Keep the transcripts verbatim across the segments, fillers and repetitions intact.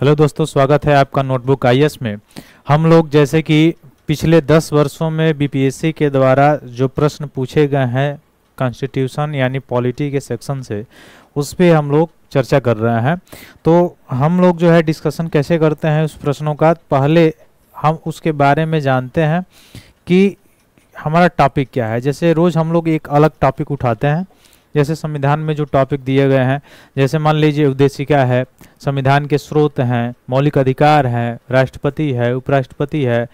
Hello दोस्तों, स्वागत है आपका नोटबुक आईएएस में। हम लोग जैसे कि पिछले दस वर्षों में बीपीएससी के द्वारा जो प्रश्न पूछे गए हैं कॉन्स्टिट्यूशन यानी पॉलिटी के सेक्शन से, उस पर हम लोग चर्चा कर रहे हैं। तो हम लोग जो है डिस्कशन कैसे करते हैं उस प्रश्नों का, पहले हम उसके बारे में जानते हैं कि हमारा टॉपिक क्या है। जैसे रोज़ हम लोग एक अलग टॉपिक उठाते हैं, जैसे संविधान में जो टॉपिक दिए गए हैं, जैसे मान लीजिए उद्देशिका है, संविधान के स्रोत हैं, मौलिक अधिकार हैं, राष्ट्रपति है, उपराष्ट्रपति है,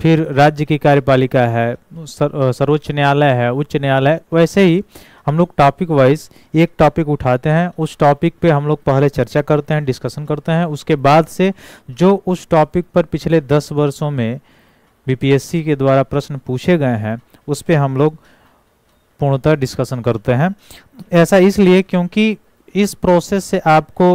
फिर राज्य की कार्यपालिका है, सर्वोच्च न्यायालय है, उच्च न्यायालय। वैसे ही हम लोग टॉपिक वाइज एक टॉपिक उठाते हैं, उस टॉपिक पे हम लोग पहले चर्चा करते हैं, डिस्कशन करते हैं। उसके बाद से जो उस टॉपिक पर पिछले दस वर्षों में बीपीएससी के द्वारा प्रश्न पूछे गए हैं उस पर हम लोग पूर्णतः डिस्कशन करते हैं। ऐसा इसलिए क्योंकि इस प्रोसेस से आपको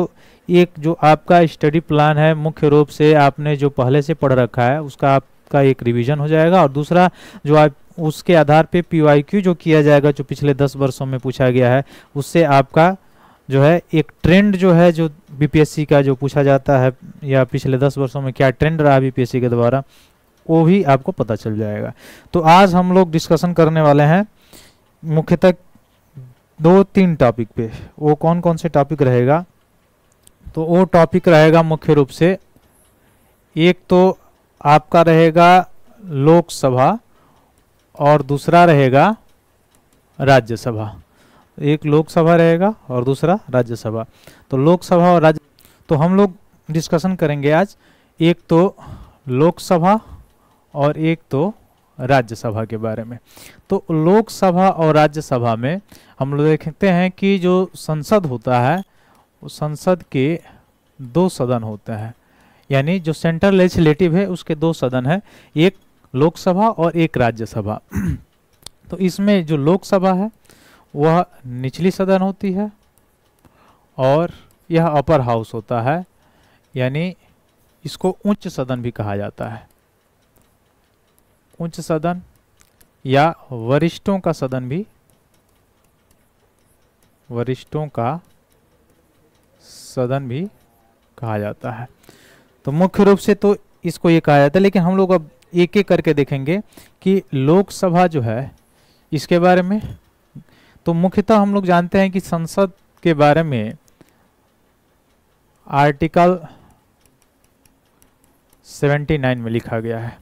एक जो आपका स्टडी प्लान है, मुख्य रूप से आपने जो पहले से पढ़ रखा है उसका आपका एक रिवीजन हो जाएगा, और दूसरा जो आप उसके आधार पे पीवाईक्यू जो किया जाएगा, जो पिछले दस वर्षों में पूछा गया है, उससे आपका जो है एक ट्रेंड जो है, जो बीपीएससी का जो पूछा जाता है या पिछले दस वर्षों में क्या ट्रेंड रहा बीपीएससी के द्वारा, वो भी आपको पता चल जाएगा। तो आज हम लोग डिस्कशन करने वाले हैं मुख्यतः दो तीन टॉपिक पे। वो कौन कौन से टॉपिक रहेगा, तो वो टॉपिक रहेगा मुख्य रूप से, एक तो आपका रहेगा लोकसभा और दूसरा रहेगा राज्यसभा। एक लोकसभा रहेगा और दूसरा राज्यसभा। तो लोकसभा और राज्य तो हम लोग डिस्कशन करेंगे आज, एक तो लोकसभा और एक तो राज्यसभा के बारे में। तो लोकसभा और राज्यसभा में हम लोग देखते हैं कि जो संसद होता है, संसद के दो सदन होते हैं, यानी जो सेंट्रल लेजिस्लेटिव है उसके दो सदन है, एक लोकसभा और एक राज्यसभा। तो इसमें जो लोकसभा है वह निचली सदन होती है और यह अपर हाउस होता है, यानी इसको उच्च सदन भी कहा जाता है, उच्च सदन या वरिष्ठों का सदन भी, वरिष्ठों का सदन भी कहा जाता है। तो मुख्य रूप से तो इसको ये कहा जाता है, लेकिन हम लोग अब एक एक करके देखेंगे कि लोकसभा जो है इसके बारे में। तो मुख्यतः हम लोग जानते हैं कि संसद के बारे में आर्टिकल उन्यासी में लिखा गया है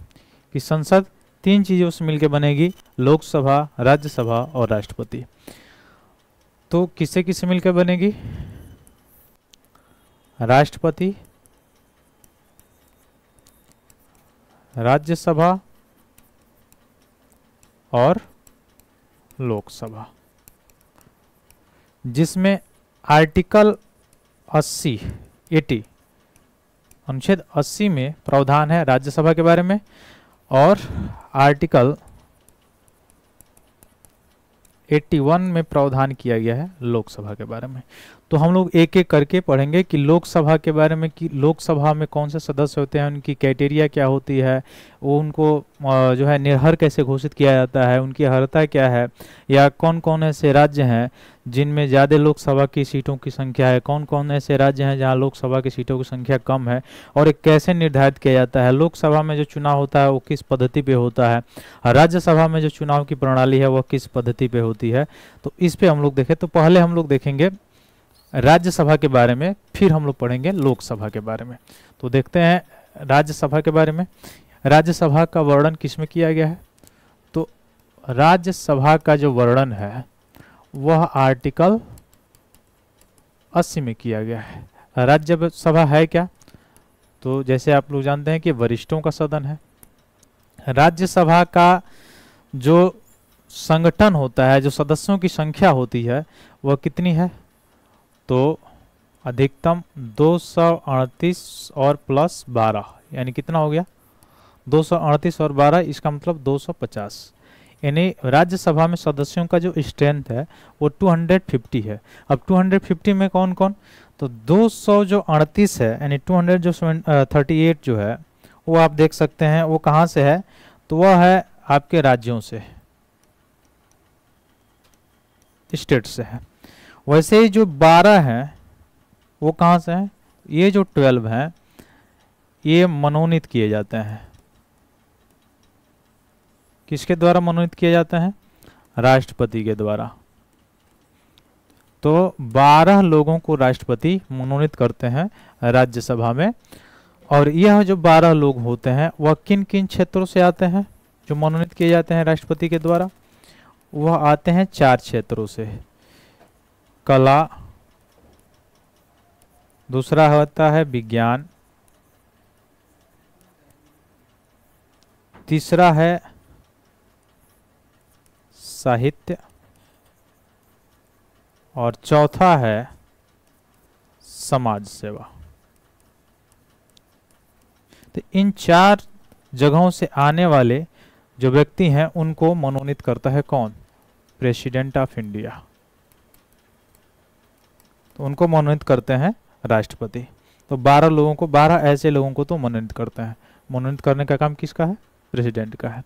कि संसद तीन चीज़ों से मिलकर बनेगी, लोकसभा, राज्यसभा और राष्ट्रपति। तो किससे किससे मिलकर बनेगी? राष्ट्रपति, राज्यसभा और लोकसभा, जिसमें आर्टिकल अस्सी, अस्सी अनुच्छेद अस्सी में प्रावधान है राज्यसभा के बारे में, और आर्टिकल इक्यासी में प्रावधान किया गया है लोकसभा के बारे में। तो हम लोग एक एक करके पढ़ेंगे कि लोकसभा के बारे में, कि लोकसभा में कौन से सदस्य होते हैं, उनकी क्राइटेरिया क्या होती है, वो उनको जो है निर्हर कैसे घोषित किया जाता है, उनकी अर्हता क्या है, या कौन कौन ऐसे राज्य हैं जिनमें ज़्यादा लोकसभा की सीटों की संख्या है, कौन कौन ऐसे राज्य हैं जहाँ लोकसभा की सीटों की संख्या कम है, और एक कैसे निर्धारित किया जाता है, लोकसभा में जो चुनाव होता है वो किस पद्धति पे होता है, राज्यसभा में जो चुनाव की प्रणाली है वह किस पद्धति पे होती है। तो इस पर हम लोग देखें, तो पहले हम लोग देखेंगे राज्यसभा के बारे में, फिर हम लोग पढ़ेंगे लोकसभा के बारे में। तो देखते हैं राज्यसभा के बारे में। राज्यसभा का वर्णन किसमें किया गया है? तो राज्यसभा का जो वर्णन है वह आर्टिकल अस्सी में किया गया है। राज्यसभा है क्या? तो जैसे आप लोग जानते हैं कि वरिष्ठों का सदन है। राज्यसभा का जो संगठन होता है, जो सदस्यों की संख्या होती है वह कितनी है? तो अधिकतम दो सौ अड़तीस और प्लस बारह, यानी कितना हो गया? दो सौ अड़तीस और बारह, इसका मतलब दो सौ पचास। यानी राज्यसभा में सदस्यों का जो स्ट्रेंथ है वो दो सौ पचास है। अब दो सौ पचास में कौन कौन? तो दो सौ जो अड़तीस है, यानी दो सौ जो अड़तीस जो है वो आप देख सकते हैं, वो कहाँ से है? तो वह है आपके राज्यों से, स्टेट से है। वैसे ही जो बारह हैं वो कहाँ से हैं? ये जो बारह हैं ये मनोनीत किए जाते हैं। किसके द्वारा मनोनीत किए जाते हैं? राष्ट्रपति के द्वारा। तो बारह लोगों को राष्ट्रपति मनोनीत करते हैं राज्यसभा में। और यह जो बारह लोग होते हैं वह किन किन क्षेत्रों से आते हैं जो मनोनीत किए जाते हैं राष्ट्रपति के द्वारा? वह आते हैं चार क्षेत्रों से। कला, दूसरा होता है विज्ञान, तीसरा है साहित्य और चौथा है समाज सेवा। तो इन चार जगहों से आने वाले जो व्यक्ति हैं उनको मनोनीत करता है कौन? President of India. तो उनको मनोनीत करते हैं राष्ट्रपति। तो बारह लोगों को, बारह ऐसे लोगों को तो मनोनीत करते हैं। मनोनीत करने का काम किसका है? प्रेसिडेंट का है।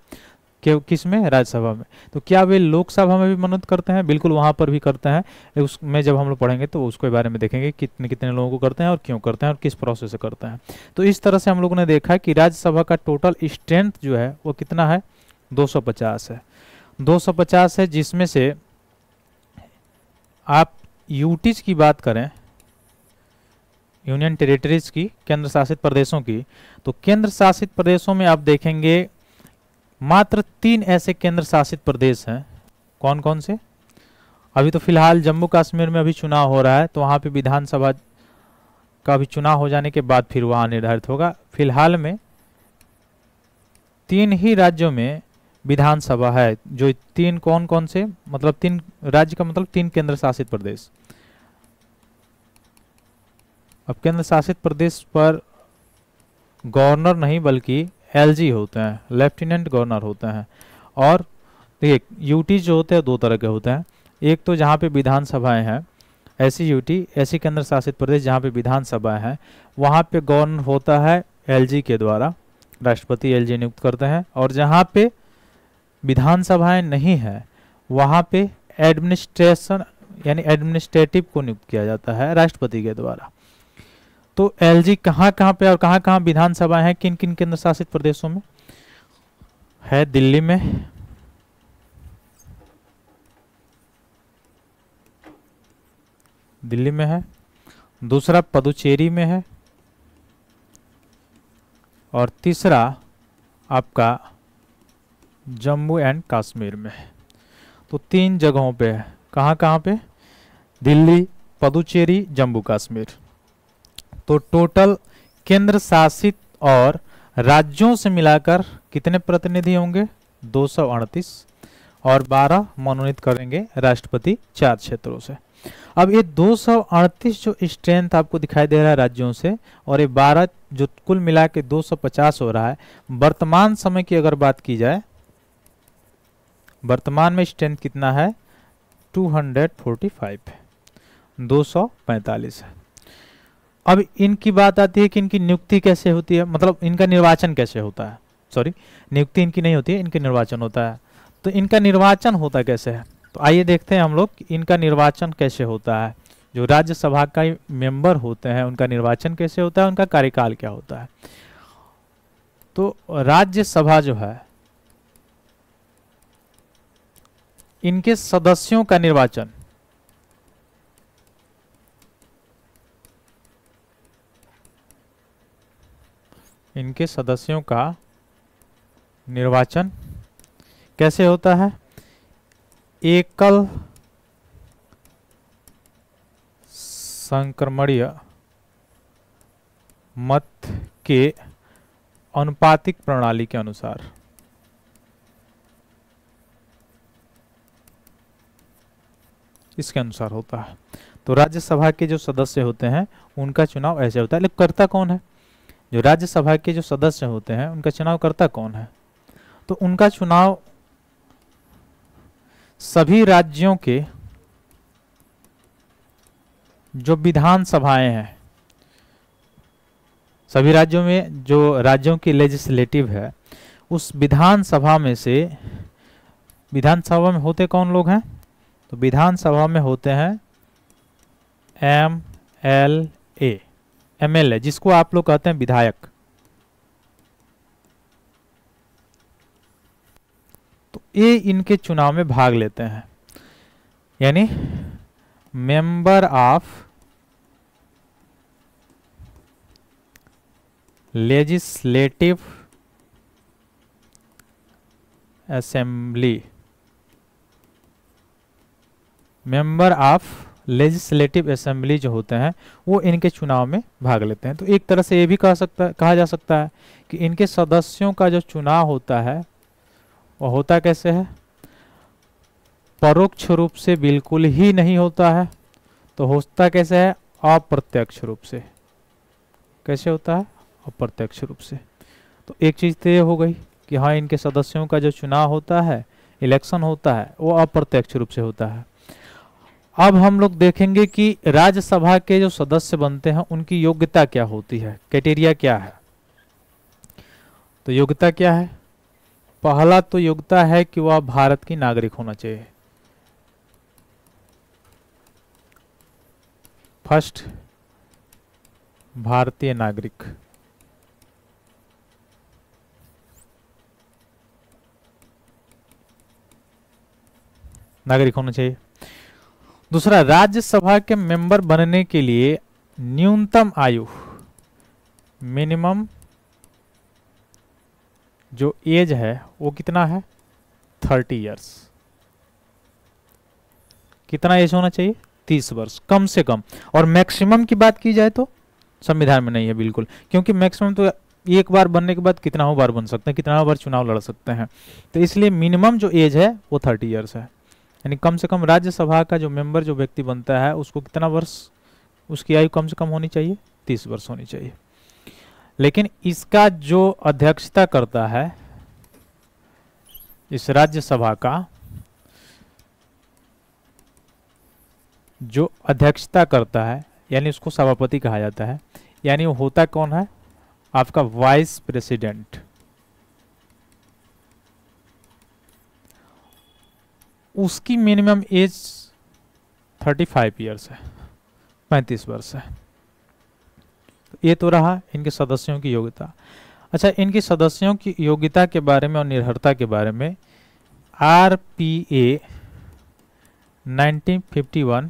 क्यों? किस में? राज्यसभा में। तो क्या वे लोकसभा में भी मनोनीत करते हैं? बिल्कुल, वहां पर भी करते हैं। उसमें जब हम लोग पढ़ेंगे तो उसके बारे में देखेंगे कितने कितने लोगों को करते हैं और क्यों करते हैं और किस प्रोसेस से करते हैं। तो इस तरह से हम लोगों ने देखा कि राज्यसभा का टोटल स्ट्रेंथ जो है वो कितना है? दो सौ पचास है। दो सौ पचास है, जिसमें से आप यूटीज की बात करें, यूनियन टेरिटरीज की, केंद्र शासित प्रदेशों की, तो केंद्र शासित प्रदेशों में आप देखेंगे मात्र तीन ऐसे केंद्र शासित प्रदेश हैं। कौन कौन से? अभी तो फिलहाल जम्मू कश्मीर में अभी चुनाव हो रहा है, तो वहाँ पे विधानसभा का भी चुनाव हो जाने के बाद फिर वहाँ निर्धारित होगा। फिलहाल में तीन ही राज्यों में विधानसभा है। जो तीन कौन कौन से? मतलब तीन राज्य का मतलब तीन केंद्र शासित प्रदेश। अब केंद्र शासित प्रदेश पर गवर्नर नहीं बल्कि एलजी होते हैं, लेफ्टिनेंट गवर्नर होते हैं। और देखिए, यूटी जो होते हैं दो तरह के होते हैं। एक तो जहाँ पे विधानसभाएं हैं, ऐसी यूटी, ऐसी केंद्र शासित प्रदेश जहाँ पे विधानसभाएं हैं, वहाँ पे गवर्नर होता है एलजी के द्वारा, राष्ट्रपति एलजी नियुक्त करते हैं। और जहाँ पे विधानसभाएं नहीं हैं वहाँ पे एडमिनिस्ट्रेशन यानी एडमिनिस्ट्रेटिव को नियुक्त किया जाता है राष्ट्रपति के द्वारा। तो एलजी कहाँ कहाँ पे और कहाँ कहाँ विधानसभा है? किन किन केंद्र शासित प्रदेशों में है? दिल्ली में, दिल्ली में है, दूसरा पुदुचेरी में है, और तीसरा आपका जम्मू एंड कश्मीर में है। तो तीन जगहों पे है। कहाँ कहाँ पे? दिल्ली, पुदुचेरी, जम्मू कश्मीर। तो टोटल केंद्र शासित और राज्यों से मिलाकर कितने प्रतिनिधि होंगे? दो सौ अड़तीस। और बारह मनोनीत करेंगे राष्ट्रपति चार क्षेत्रों से। अब ये दो सौ अड़तीस जो स्ट्रेंथ आपको दिखाई दे रहा है राज्यों से, और ये बारह जो कुल मिला के दो सौ पचास हो रहा है, वर्तमान समय की अगर बात की जाए, वर्तमान में स्ट्रेंथ कितना है? दो सौ पैंतालीस है, दो सौ पैंतालीस है। अब इनकी बात आती है कि इनकी नियुक्ति कैसे होती है, मतलब इनका निर्वाचन कैसे होता है। सॉरी, नियुक्ति इनकी नहीं होती है, इनके निर्वाचन होता है। तो इनका निर्वाचन होता कैसे है? तो आइए देखते हैं हम लोग इनका निर्वाचन कैसे होता है। जो राज्यसभा का मेंबर होते हैं उनका निर्वाचन कैसे होता है, उनका कार्यकाल क्या होता है। तो राज्यसभा जो है, इनके सदस्यों का निर्वाचन इनके सदस्यों का निर्वाचन कैसे होता है? एकल संक्रमणीय मत के आनुपातिक प्रणाली के अनुसार। इसके अनुसार होता है। तो राज्यसभा के जो सदस्य होते हैं उनका चुनाव ऐसे होता है। लेकिन करता कौन है? जो राज्यसभा के जो सदस्य होते हैं उनका चुनाव करता कौन है? तो उनका चुनाव सभी राज्यों के जो विधानसभाएं हैं, सभी राज्यों में जो राज्यों की लेजिस्लेटिव है, उस विधानसभा में से, विधानसभा में होते कौन लोग हैं? तो विधानसभा में होते हैं एम एल ए, एमएलए, जिसको आप लोग कहते हैं विधायक। ये इनके चुनाव में भाग लेते हैं, यानी member of legislative assembly, member of legislative assembly जो होते हैं वो इनके चुनाव में भाग लेते हैं। तो एक तरह से ये भी कहा सकता कहा जा सकता है कि इनके सदस्यों का जो चुनाव होता है वो होता कैसे है, परोक्ष रूप से बिल्कुल ही नहीं होता है, तो होता कैसे है अप्रत्यक्ष रूप से, कैसे होता है अप्रत्यक्ष रूप से। तो एक चीज़ तो ये हो गई कि हाँ इनके सदस्यों का जो चुनाव होता है, इलेक्शन होता है, वो अप्रत्यक्ष रूप से होता है। अब हम लोग देखेंगे कि राज्यसभा के जो सदस्य बनते हैं उनकी योग्यता क्या होती है, क्राइटेरिया क्या है। तो योग्यता क्या है, पहला तो योग्यता है कि वह भारत की नागरिक होना चाहिए, फर्स्ट भारतीय नागरिक। नागरिक होना चाहिए। दूसरा, राज्यसभा के मेंबर बनने के लिए न्यूनतम आयु, मिनिमम जो एज है वो कितना है थर्टी इयर्स। कितना एज होना चाहिए, तीस वर्ष कम से कम। और मैक्सिमम की बात की जाए तो संविधान में नहीं है बिल्कुल, क्योंकि मैक्सिमम तो एक बार बनने के बाद कितना बार बन सकते हैं, कितना बार चुनाव लड़ सकते हैं, तो इसलिए मिनिमम जो एज है वो थर्टी इयर्स है। यानी कम से कम राज्यसभा का जो मेंबर जो व्यक्ति बनता है उसको कितना वर्ष, उसकी आयु कम से कम होनी चाहिए तीस वर्ष होनी चाहिए। लेकिन इसका जो अध्यक्षता करता है इस राज्यसभा का जो अध्यक्षता करता है यानी उसको सभापति कहा जाता है, यानी वो होता कौन है आपका वाइस प्रेसिडेंट। उसकी मिनिमम एज पैंतीस इयर्स है, पैंतीस वर्ष है। ये तो रहा इनके सदस्यों की योग्यता। अच्छा, इनके सदस्यों की योग्यता के बारे में और निर्भरता के बारे में RPA nineteen fifty one,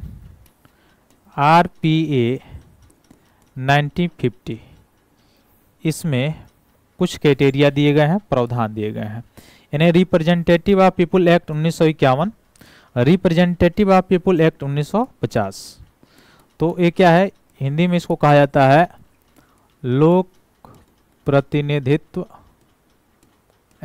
RPA nineteen fifty, इसमें कुछ क्राइटेरिया दिए गए हैं, प्रावधान दिए गए हैं। यानी रिप्रेजेंटेटिव ऑफ पीपुल एक्ट उन्नीस सौ इक्यावन, रिप्रेजेंटेटिव ऑफ पीपुल एक्ट उन्नीस सौ पचास। तो ये क्या है, हिंदी में इसको कहा जाता है लोक प्रतिनिधित्व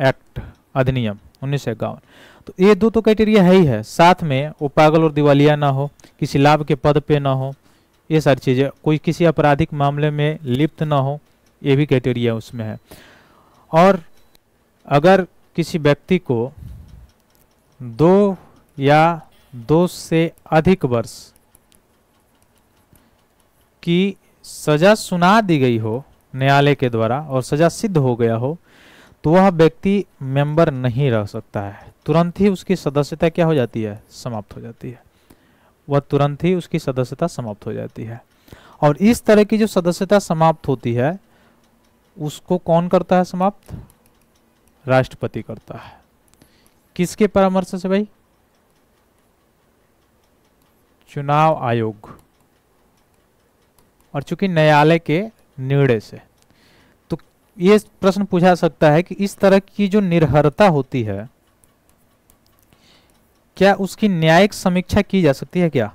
एक्ट अधिनियम उन्नीस सौ इक्यावन। तो ये दो तो क्राइटेरिया है ही है, साथ में वो पागल और दिवालिया ना हो, किसी लाभ के पद पे ना हो, ये सारी चीज़ें, कोई किसी आपराधिक मामले में लिप्त ना हो, ये भी क्राइटेरिया उसमें है। और अगर किसी व्यक्ति को दो या दो से अधिक वर्ष की सजा सुना दी गई हो न्यायालय के द्वारा और सजा सिद्ध हो गया हो तो वह व्यक्ति मेंबर नहीं रह सकता है, तुरंत ही उसकी सदस्यता क्या हो जाती है, समाप्त हो जाती है। वह तुरंत ही उसकी सदस्यता समाप्त हो जाती है। और इस तरह की जो सदस्यता समाप्त होती है उसको कौन करता है समाप्त, राष्ट्रपति करता है। किसके परामर्श से भाई, चुनाव आयोग, और चूंकि न्यायालय के निर्णय से। तो ये प्रश्न पूछा सकता है कि इस तरह की जो निर्भरता होती है क्या उसकी न्यायिक समीक्षा की जा सकती है क्या,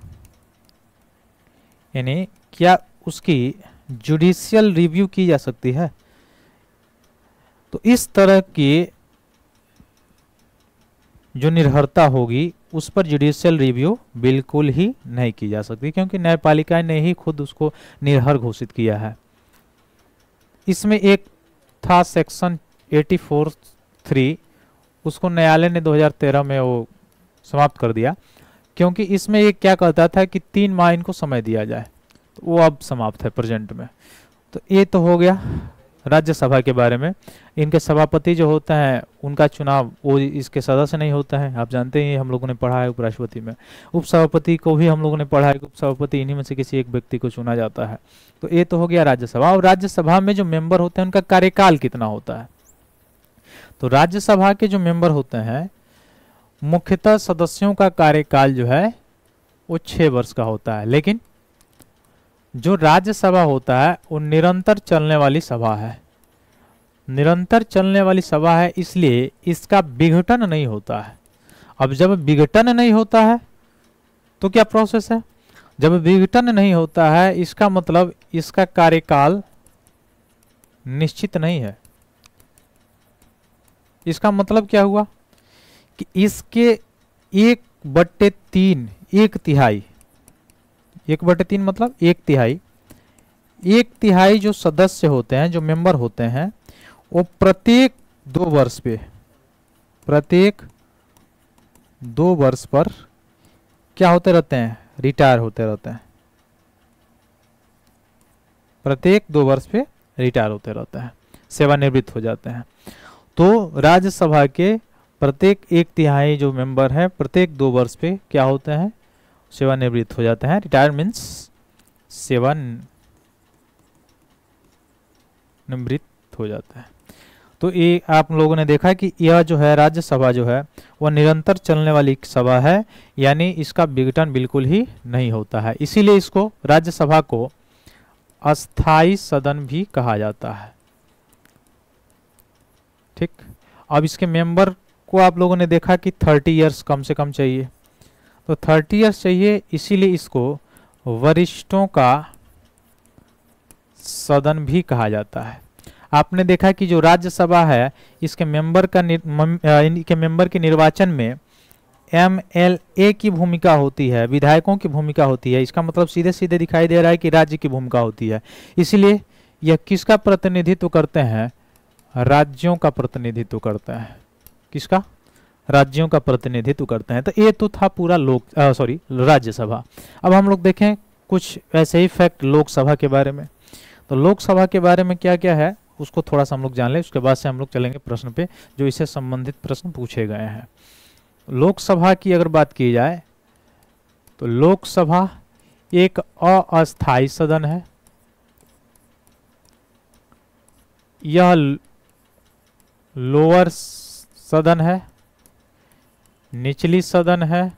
यानी क्या उसकी जुडिशियल रिव्यू की जा सकती है। तो इस तरह की जो निर्भरता होगी उस पर जुडिशियल रिव्यू बिल्कुल ही नहीं की जा सकती, क्योंकि न्यायपालिका ने ही खुद उसको निर्भर घोषित किया है। इसमें एक था सेक्शन चौरासी बटा तीन, उसको न्यायालय ने दो हज़ार तेरह में वो समाप्त कर दिया, क्योंकि इसमें ये क्या कहता था कि तीन माह इनको समय दिया जाए, तो वो अब समाप्त है प्रेजेंट में। तो ये तो हो गया राज्यसभा के बारे में। इनके सभापति जो होते हैं उनका चुनाव वो इसके सदस्य नहीं होता है, आप जानते हैं हम लोगों ने पढ़ा है उपराष्ट्रपति में। उपसभापति को भी हम लोगों ने पढ़ा है कि उपसभापति इन्हीं में से किसी एक व्यक्ति को चुना जाता है। तो ये तो हो गया राज्यसभा। और राज्यसभा में जो मेंबर होते हैं उनका कार्यकाल कितना होता है, तो राज्यसभा के जो मेंबर होते हैं मुख्यतः सदस्यों का कार्यकाल जो है वो छः वर्ष का होता है, लेकिन जो राज्यसभा होता है वो निरंतर चलने वाली सभा है, निरंतर चलने वाली सभा है, इसलिए इसका विघटन नहीं होता है। अब जब विघटन नहीं होता है तो क्या प्रोसेस है, जब विघटन नहीं होता है इसका मतलब इसका कार्यकाल निश्चित नहीं है। इसका मतलब क्या हुआ कि इसके एक बट्टे तीन, एक तिहाई, एक बटे तीन मतलब एक तिहाई, एक तिहाई जो सदस्य होते हैं, जो मेंबर होते हैं, वो प्रत्येक दो वर्ष पे, प्रत्येक दो वर्ष पर क्या होते रहते हैं, रिटायर होते रहते हैं, प्रत्येक दो वर्ष पे रिटायर होते रहते हैं, सेवानिवृत्त हो जाते हैं। तो राज्यसभा के प्रत्येक एक तिहाई जो मेंबर है प्रत्येक दो वर्ष पे क्या होते हैं, सेवानिवृत्त हो जाते हैं। रिटायर मीन्स सेवानिवृत्त हो जाता है। तो ये आप लोगों ने देखा कि यह जो है राज्यसभा जो है वह निरंतर चलने वाली सभा है, यानी इसका विघटन बिल्कुल ही नहीं होता है, इसीलिए इसको राज्यसभा को अस्थायी सदन भी कहा जाता है। ठीक, अब इसके मेंबर को आप लोगों ने देखा कि थर्टी इयर्स कम से कम चाहिए, तो थर्टी इयर्स चाहिए, इसीलिए इसको वरिष्ठों का सदन भी कहा जाता है। आपने देखा कि जो राज्यसभा है इसके मेंबर का इनके मेंबर के निर्वाचन में एमएलए की भूमिका होती है, विधायकों की भूमिका होती है। इसका मतलब सीधे सीधे दिखाई दे रहा है कि राज्य की भूमिका होती है, इसीलिए यह किसका प्रतिनिधित्व करते हैं, राज्यों का प्रतिनिधित्व करते हैं, किसका, राज्यों का प्रतिनिधित्व करते हैं। तो ये तो था पूरा लोक सॉरी राज्यसभा। अब हम लोग देखें कुछ ऐसे ही फैक्ट लोकसभा के बारे में। तो लोकसभा के बारे में क्या क्या है उसको थोड़ा सा हम लोग जान लें, उसके बाद से हम लोग चलेंगे प्रश्न पे जो इससे संबंधित प्रश्न पूछे गए हैं। लोकसभा की अगर बात की जाए तो लोकसभा एक अस्थायी सदन है। यह लोअर सदन है, निचली सदन है,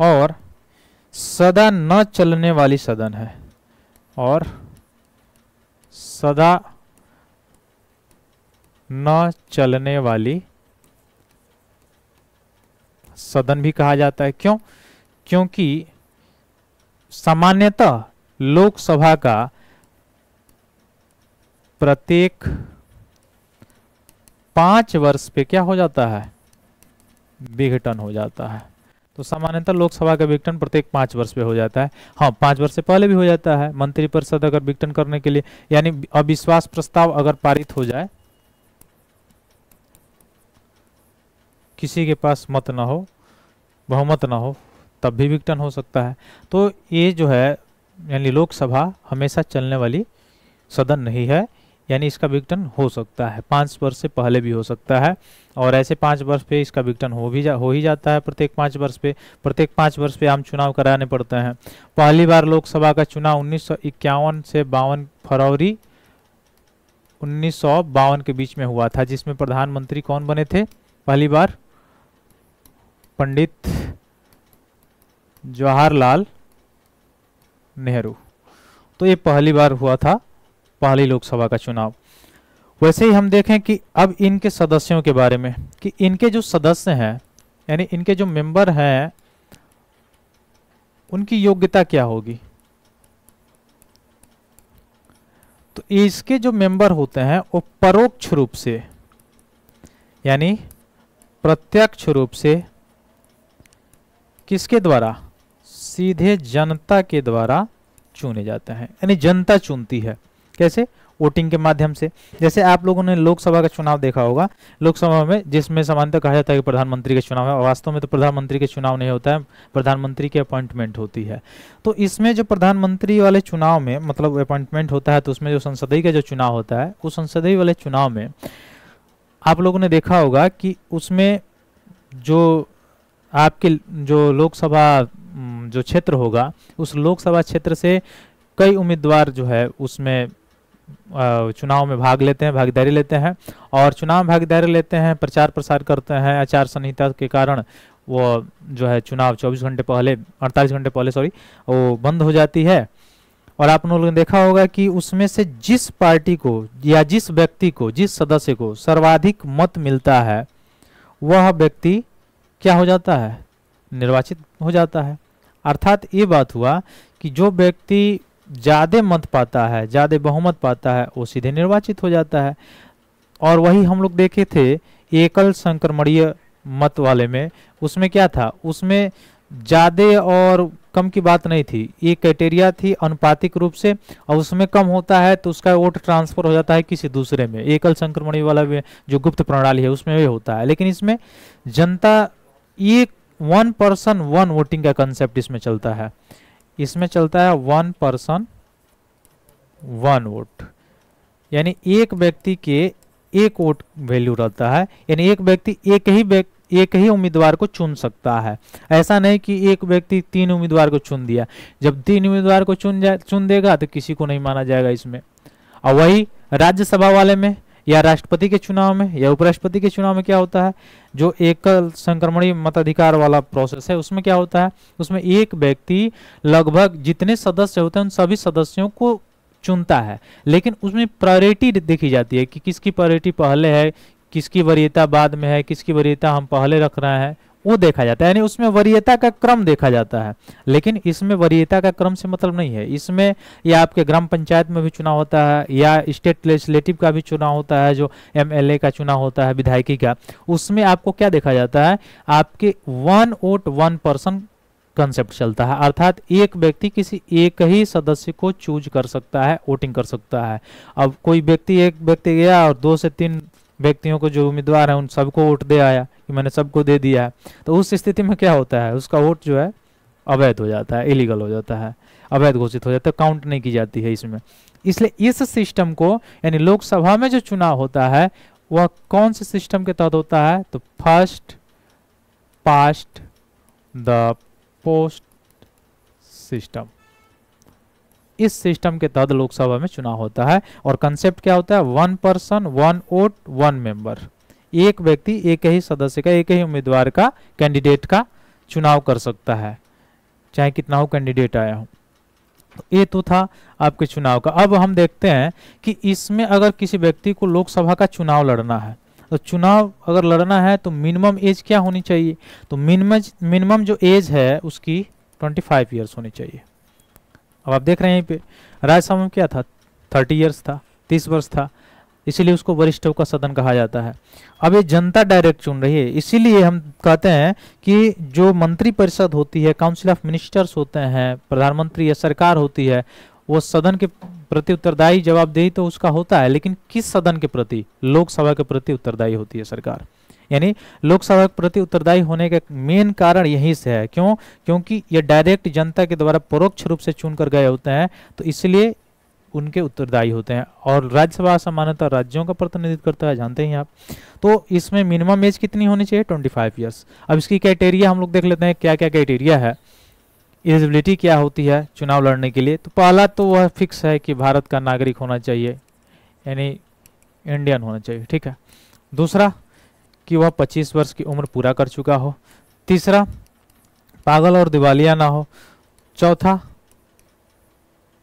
और सदा न चलने वाली सदन है, और सदा न चलने वाली सदन भी कहा जाता है। क्यों? क्योंकि सामान्यतः लोकसभा का प्रत्येक पाँच वर्ष पे क्या हो जाता है, विघटन हो जाता है। तो सामान्यतः लोकसभा का विघटन प्रत्येक पाँच वर्ष पे हो जाता है। हाँ, पाँच वर्ष से पहले भी हो जाता है, मंत्रिपरिषद अगर विघटन करने के लिए, यानी अविश्वास प्रस्ताव अगर पारित हो जाए, किसी के पास मत ना हो, बहुमत ना हो, तब भी विघटन हो सकता है। तो ये जो है यानी लोकसभा हमेशा चलने वाली सदन नहीं है, यानी इसका विघटन हो सकता है, पाँच वर्ष से पहले भी हो सकता है, और ऐसे पाँच वर्ष पे इसका विघटन हो भी जा हो ही जाता है। प्रत्येक पाँच वर्ष पे प्रत्येक पाँच वर्ष पे आम चुनाव कराने पड़ते हैं। पहली बार लोकसभा का चुनाव उन्नीस सौ इक्यावन से बावन फरवरी उन्नीस सौ बावन के बीच में हुआ था, जिसमें प्रधानमंत्री कौन बने थे पहली बार, पंडित जवाहरलाल नेहरू। तो ये पहली बार हुआ था पहली लोकसभा का चुनाव। वैसे ही हम देखें कि अब इनके सदस्यों के बारे में, कि इनके जो सदस्य हैं यानी इनके जो मेंबर हैं उनकी योग्यता क्या होगी। तो इसके जो मेंबर होते हैं वो परोक्ष रूप से यानी प्रत्यक्ष रूप से किसके द्वारा, सीधे जनता के द्वारा चुने जाते हैं, यानी जनता चुनती है। कैसे? वोटिंग के माध्यम से। जैसे आप लोगों ने लोकसभा का चुनाव देखा होगा, लोकसभा में जिसमें सामान्यतः कहा जाता है कि प्रधानमंत्री का चुनाव है, वास्तव में तो प्रधानमंत्री के चुनाव नहीं होता है, प्रधानमंत्री की अपॉइंटमेंट होती है। तो इसमें जो प्रधानमंत्री वाले चुनाव में मतलब अपॉइंटमेंट होता है, तो उसमें जो संसदीय का जो चुनाव होता है उस संसदीय वाले चुनाव में आप लोगों ने देखा होगा कि उसमें जो आपके जो लोकसभा जो क्षेत्र होगा उस लोकसभा क्षेत्र से कई उम्मीदवार जो है उसमें चुनाव में भाग लेते हैं, भागीदारी लेते हैं और चुनाव में भागीदारी लेते हैं, प्रचार प्रसार करते हैं। आचार संहिता के कारण वो जो है चुनाव चौबीस घंटे पहले अड़तालीस घंटे पहले सॉरी वो बंद हो जाती है। और आप लोगों ने देखा होगा कि उसमें से जिस पार्टी को या जिस व्यक्ति को जिस सदस्य को सर्वाधिक मत मिलता है वह व्यक्ति क्या हो जाता है, निर्वाचित हो जाता है। अर्थात ये बात हुआ कि जो व्यक्ति ज़्यादा मत पाता है, ज़्यादा बहुमत पाता है, वो सीधे निर्वाचित हो जाता है। और वही हम लोग देखे थे एकल संक्रमणीय मत वाले में, उसमें क्या था, उसमें ज़्यादा और कम की बात नहीं थी, ये क्राइटेरिया थी अनुपातिक रूप से। और उसमें कम होता है तो उसका वोट ट्रांसफर हो जाता है किसी दूसरे में। एकल संक्रमणीय वाला जो गुप्त प्रणाली है उसमें भी होता है, लेकिन इसमें जनता ये वन पर्सन वन वोटिंग का कंसेप्ट इसमें चलता है। इसमें चलता है वन पर्सन वन वोट, यानी एक व्यक्ति के एक वोट वैल्यू रहता है, यानी एक व्यक्ति एक ही व्यक्ति एक ही उम्मीदवार को चुन सकता है। ऐसा नहीं कि एक व्यक्ति तीन उम्मीदवार को चुन दिया, जब तीन उम्मीदवार को चुन जा चुन देगा तो किसी को नहीं माना जाएगा इसमें। और वही राज्यसभा वाले में या राष्ट्रपति के चुनाव में या उपराष्ट्रपति के चुनाव में क्या होता है, जो एकल संक्रमणीय मताधिकार वाला प्रोसेस है उसमें क्या होता है, उसमें एक व्यक्ति लगभग जितने सदस्य होते हैं उन सभी सदस्यों को चुनता है, लेकिन उसमें प्रायोरिटी देखी जाती है कि किसकी प्रायोरिटी पहले है, किसकी वरीयता बाद में है, किसकी वरीयता हम पहले रख रहे हैं, वो देखा जाता है। यानी उसमें वरीयता का क्रम देखा जाता है, लेकिन इसमें वरीयता का क्रम से मतलब नहीं है। इसमें या आपके ग्राम पंचायत में भी चुनाव होता है या स्टेट लेजिस्लेटिव का भी चुनाव होता है, जो एमएलए का चुनाव होता है विधायकी का, उसमें आपको क्या देखा जाता है, आपके one vote one person concept चलता है। अर्थात एक व्यक्ति किसी एक ही सदस्य को चूज कर सकता है, वोटिंग कर सकता है। अब कोई व्यक्ति एक व्यक्ति गया और दो से तीन व्यक्तियों को जो उम्मीदवार हैं उन सबको वोट दे आया कि मैंने सबको दे दिया है, तो उस स्थिति में क्या होता है, उसका वोट जो है अवैध हो जाता है, इलीगल हो जाता है, अवैध घोषित हो जाता है, काउंट नहीं की जाती है इसमें। इसलिए इस सिस्टम को, यानी लोकसभा में जो चुनाव होता है वह कौन से सिस्टम के तहत होता है, तो first past the post system, इस सिस्टम के तहत लोकसभा में चुनाव होता है। और कंसेप्ट क्या होता है, one person one vote one member, एक व्यक्ति एक ही सदस्य का एक ही उम्मीदवार का कैंडिडेट का चुनाव कर सकता है, चाहे कितना हो कैंडिडेट आया हो। तो ये तो था आपके चुनाव का। अब हम देखते हैं कि इसमें अगर किसी व्यक्ति को लोकसभा का चुनाव लड़ना है, तो चुनाव अगर लड़ना है तो मिनिमम एज क्या होनी चाहिए, तो मिनिमम मिनिमम जो एज है उसकी ट्वेंटी फाइव ईयर्स होनी चाहिए। अब आप देख रहे हैं यहीं पे राज्यसभा में क्या था, थर्टी ईयर्स था, तीस वर्ष था, इसीलिए उसको वरिष्ठों का सदन कहा जाता है। अब ये जनता डायरेक्ट चुन रही है, इसीलिए हम कहते हैं कि जो मंत्री परिषद होती है, काउंसिल ऑफ मिनिस्टर्स होते हैं, प्रधानमंत्री या सरकार होती है, वो सदन के प्रति उत्तरदायी, जवाबदेही तो उसका होता है, लेकिन किस सदन के प्रति, लोकसभा के प्रति उत्तरदायी होती है सरकार। यानी लोकसभा के प्रति उत्तरदायी होने का मेन कारण यही से है, क्यों, क्योंकि ये डायरेक्ट जनता के द्वारा परोक्ष रूप से चुन कर गए होते हैं, तो इसलिए उनके उत्तरदायी होते हैं। और राज्यसभा सामान्यतः राज्यों का प्रतिनिधित्व करता है, जानते हैं आप। तो इसमें मिनिमम एज कितनी होनी चाहिए, ट्वेंटी फाइव ईयर्स। अब इसकी क्राइटेरिया हम लोग देख लेते हैं, क्या क्या क्राइटेरिया है, एलिजिबिलिटी क्या होती है चुनाव लड़ने के लिए। तो पहला तो वह फिक्स है कि भारत का नागरिक होना चाहिए, यानी इंडियन होना चाहिए, ठीक है। दूसरा कि वह पच्चीस वर्ष की उम्र पूरा कर चुका हो। तीसरा, पागल और दिवालिया ना हो। चौथा,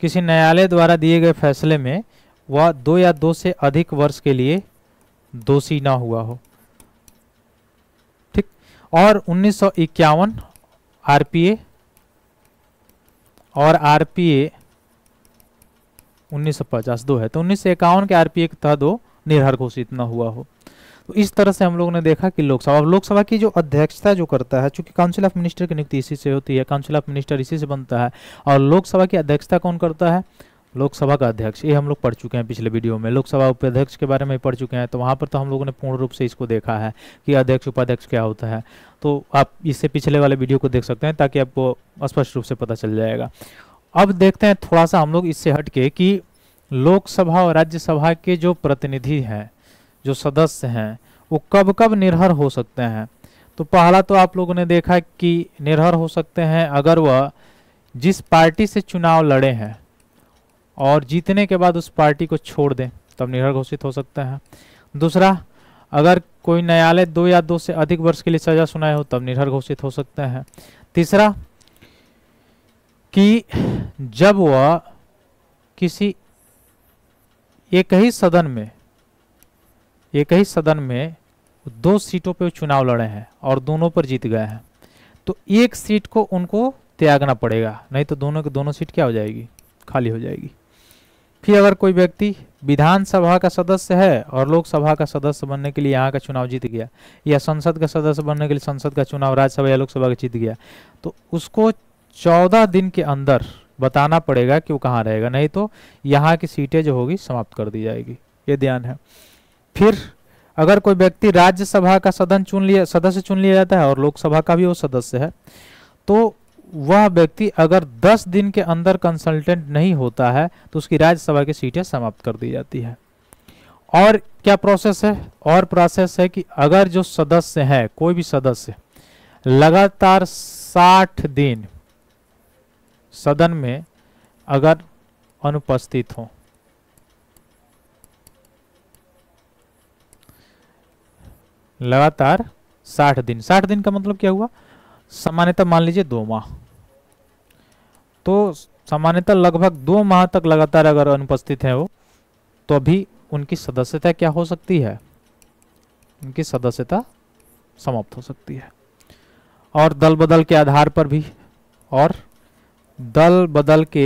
किसी न्यायालय द्वारा दिए गए फैसले में वह दो या दो से अधिक वर्ष के लिए दोषी ना हुआ हो, ठीक। और उन्नीस सौ इक्यावन आरपीए और आरपीए उन्नीस सौ पचास दो है, तो उन्नीस सौ इक्यावन के आरपीए के तहत दो निर्धार घोषित ना हुआ हो। तो इस तरह से हम लोगों ने देखा कि लोकसभा, लोकसभा की जो अध्यक्षता जो करता है, चूंकि काउंसिल ऑफ मिनिस्टर की नियुक्ति इसी से होती है, काउंसिल ऑफ मिनिस्टर इसी से बनता है, और लोकसभा की अध्यक्षता कौन करता है, लोकसभा का अध्यक्ष। ये हम लोग पढ़ चुके हैं पिछले वीडियो में, लोकसभा उपाध्यक्ष के बारे में पढ़ चुके हैं, तो वहाँ पर तो हम लोगों ने पूर्ण रूप से इसको देखा है कि अध्यक्ष उपाध्यक्ष क्या होता है। तो आप इससे पिछले वाले वीडियो को देख सकते हैं, ताकि आपको स्पष्ट रूप से पता चल जाएगा। अब देखते हैं थोड़ा सा हम लोग इससे हट के कि लोकसभा और राज्यसभा के जो प्रतिनिधि हैं, जो सदस्य हैं, वो कब कब निर्भर हो सकते हैं। तो पहला तो आप लोगों ने देखा कि निर्भर हो सकते हैं अगर वह जिस पार्टी से चुनाव लड़े हैं और जीतने के बाद उस पार्टी को छोड़ दें तब निरर्थक घोषित हो सकता है। दूसरा, अगर कोई न्यायालय दो या दो से अधिक वर्ष के लिए सजा सुनाए हो तब निरर्थक घोषित हो सकता है। तीसरा कि जब वह किसी एक ही सदन में एक ही सदन में दो सीटों पर चुनाव लड़े हैं और दोनों पर जीत गए हैं तो एक सीट को उनको त्यागना पड़ेगा, नहीं तो दोनों के दोनों सीट क्या हो जाएगी, खाली हो जाएगी। फिर अगर कोई व्यक्ति विधानसभा का सदस्य है और लोकसभा का सदस्य बनने के लिए यहाँ का चुनाव जीत गया या संसद का सदस्य बनने के लिए संसद का चुनाव राज्यसभा या लोकसभा का जीत गया तो उसको चौदह दिन के अंदर बताना पड़ेगा कि वो कहाँ रहेगा, नहीं तो यहाँ की सीटें जो होगी समाप्त कर दी जाएगी, ये ध्यान है। फिर अगर कोई व्यक्ति राज्यसभा का सदन चुन लिया सदस्य चुन लिया जाता है और लोकसभा का भी वो सदस्य है तो वह व्यक्ति अगर दस दिन के अंदर कंसल्टेंट नहीं होता है तो उसकी राज्यसभा की सीटें समाप्त कर दी जाती है। और क्या प्रोसेस है, और प्रोसेस है कि अगर जो सदस्य है कोई भी सदस्य लगातार साठ दिन सदन में अगर अनुपस्थित हो, लगातार साठ दिन, साठ दिन का मतलब क्या हुआ, सामान्यतः मान लीजिए दो माह, तो सामान्यतः लगभग दो माह तक लगातार अगर अनुपस्थित है वो तो अभी उनकी सदस्यता क्या हो सकती है, उनकी सदस्यता समाप्त हो सकती है। और दल बदल के आधार पर भी, और दल बदल के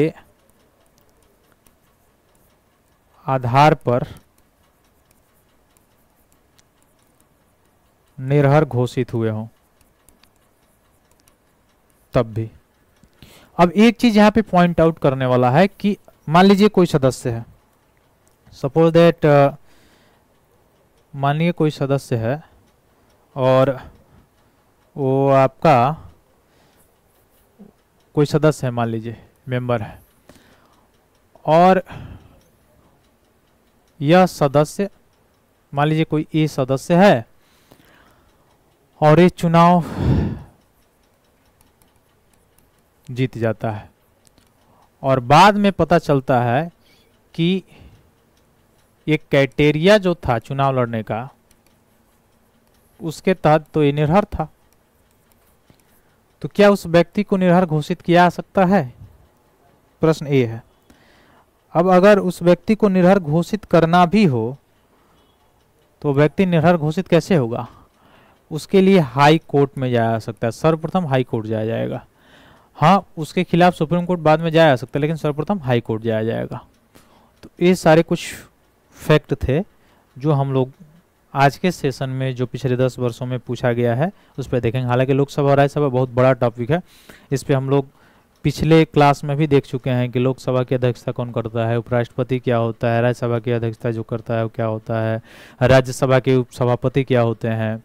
आधार पर निर्हर घोषित हुए हों तब भी। अब एक चीज यहाँ पे पॉइंट आउट करने वाला है कि मान लीजिए कोई सदस्य है, सपोज दैट मान लीजिए कोई सदस्य है और वो आपका कोई सदस्य है, मान लीजिए मेंबर है, और यह सदस्य मान लीजिए कोई ए सदस्य है और ये चुनाव जीत जाता है और बाद में पता चलता है कि ये क्राइटेरिया जो था चुनाव लड़ने का उसके तहत तो ये निर्हर था, तो क्या उस व्यक्ति को निर्हर घोषित किया जा सकता है, प्रश्न ये है। अब अगर उस व्यक्ति को निर्हर घोषित करना भी हो तो व्यक्ति निर्हर घोषित कैसे होगा, उसके लिए हाई कोर्ट में जाया जा सकता है, सर्वप्रथम हाई कोर्ट जाया जाएगा। हाँ, उसके खिलाफ सुप्रीम कोर्ट बाद में जाया जा सकता है लेकिन सर्वप्रथम हाई कोर्ट जाया जाएगा। तो ये सारे कुछ फैक्ट थे जो हम लोग आज के सेशन में जो पिछले दस वर्षों में पूछा गया है उस पर देखेंगे। हालांकि लोकसभा और राज्यसभा बहुत बड़ा टॉपिक है, इस पर हम लोग पिछले क्लास में भी देख चुके हैं कि लोकसभा की अध्यक्षता कौन करता है, उपराष्ट्रपति क्या होता है, राज्यसभा की अध्यक्षता जो करता है वो क्या होता है, राज्यसभा के उपसभापति क्या होते हैं,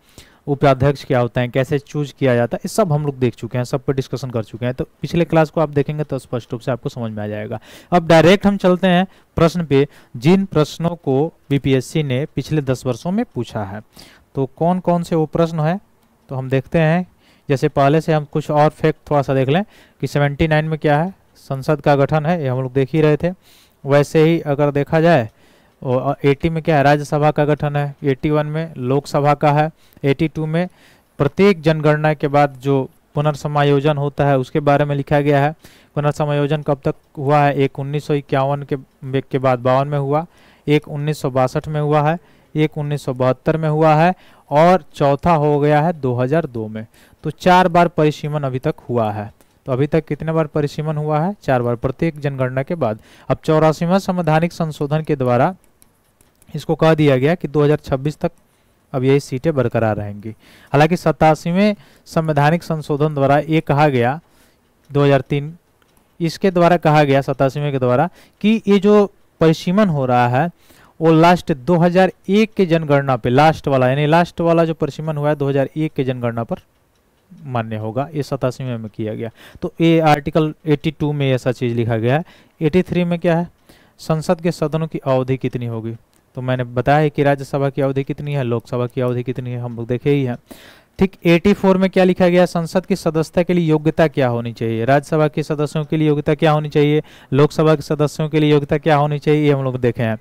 उपाध्यक्ष क्या होते हैं, कैसे चूज किया जाता है, ये सब हम लोग देख चुके हैं, सब पर डिस्कशन कर चुके हैं। तो पिछले क्लास को आप देखेंगे तो स्पष्ट रूप से आपको समझ में आ जाएगा। अब डायरेक्ट हम चलते हैं प्रश्न पे, जिन प्रश्नों को बीपीएससी ने पिछले दस वर्षों में पूछा है तो कौन कौन से वो प्रश्न है तो हम देखते हैं। जैसे पहले से हम कुछ और फैक्ट थोड़ा सा देख लें कि सेवेंटी नाइन में क्या है, संसद का गठन है, ये हम लोग देख ही रहे थे। वैसे ही अगर देखा जाए और अस्सी में क्या है, राज्यसभा का गठन है, इक्यासी में लोकसभा का है, बयासी में प्रत्येक जनगणना के बाद जो पुनर्समायोजन होता है उसके बारे में लिखा गया है। पुनर्समायोजन कब तक हुआ है, एक उन्नीस सौ इक्यावन के, के बाद बावन में हुआ, एक उन्नीस सौ बासठ में हुआ है, एक उन्नीस सौ बहत्तर में हुआ है और चौथा हो गया है दो हज़ार दो में। तो चार बार परिसीमन अभी तक हुआ है। तो अभी तक कितने बार परिसीमन हुआ है, चार बार प्रत्येक जनगणना के बाद। अब चौरासीवां संवैधानिक संशोधन के द्वारा इसको कह दिया गया कि दो हज़ार छब्बीस तक अब यही सीटें बरकरार रहेंगी। हालांकि सतासीवें संवैधानिक संशोधन द्वारा ये कहा गया दो हज़ार तीन इसके द्वारा कहा गया सतासीवें के द्वारा कि ये जो परिसीमन हो रहा है वो लास्ट दो हज़ार एक के जनगणना पे, लास्ट वाला यानी लास्ट वाला जो परिसीमन हुआ है दो हज़ार एक के जनगणना पर मान्य होगा। ये सतासीवें में किया गया। तो ये आर्टिकल बयासी में ऐसा चीज़ लिखा गया है। तिरासी में क्या है, संसद के सदनों की अवधि कितनी होगी, तो मैंने बताया कि राज्यसभा की अवधि कितनी है, लोकसभा की अवधि कितनी है, हम लोग देखे ही हैं। ठीक। चौरासी में क्या लिखा गया, संसद की सदस्यता के लिए योग्यता क्या होनी चाहिए, राज्यसभा के सदस्यों के लिए योग्यता क्या होनी चाहिए, लोकसभा के सदस्यों के लिए योग्यता क्या होनी चाहिए, ये हम लोग देखे हैं।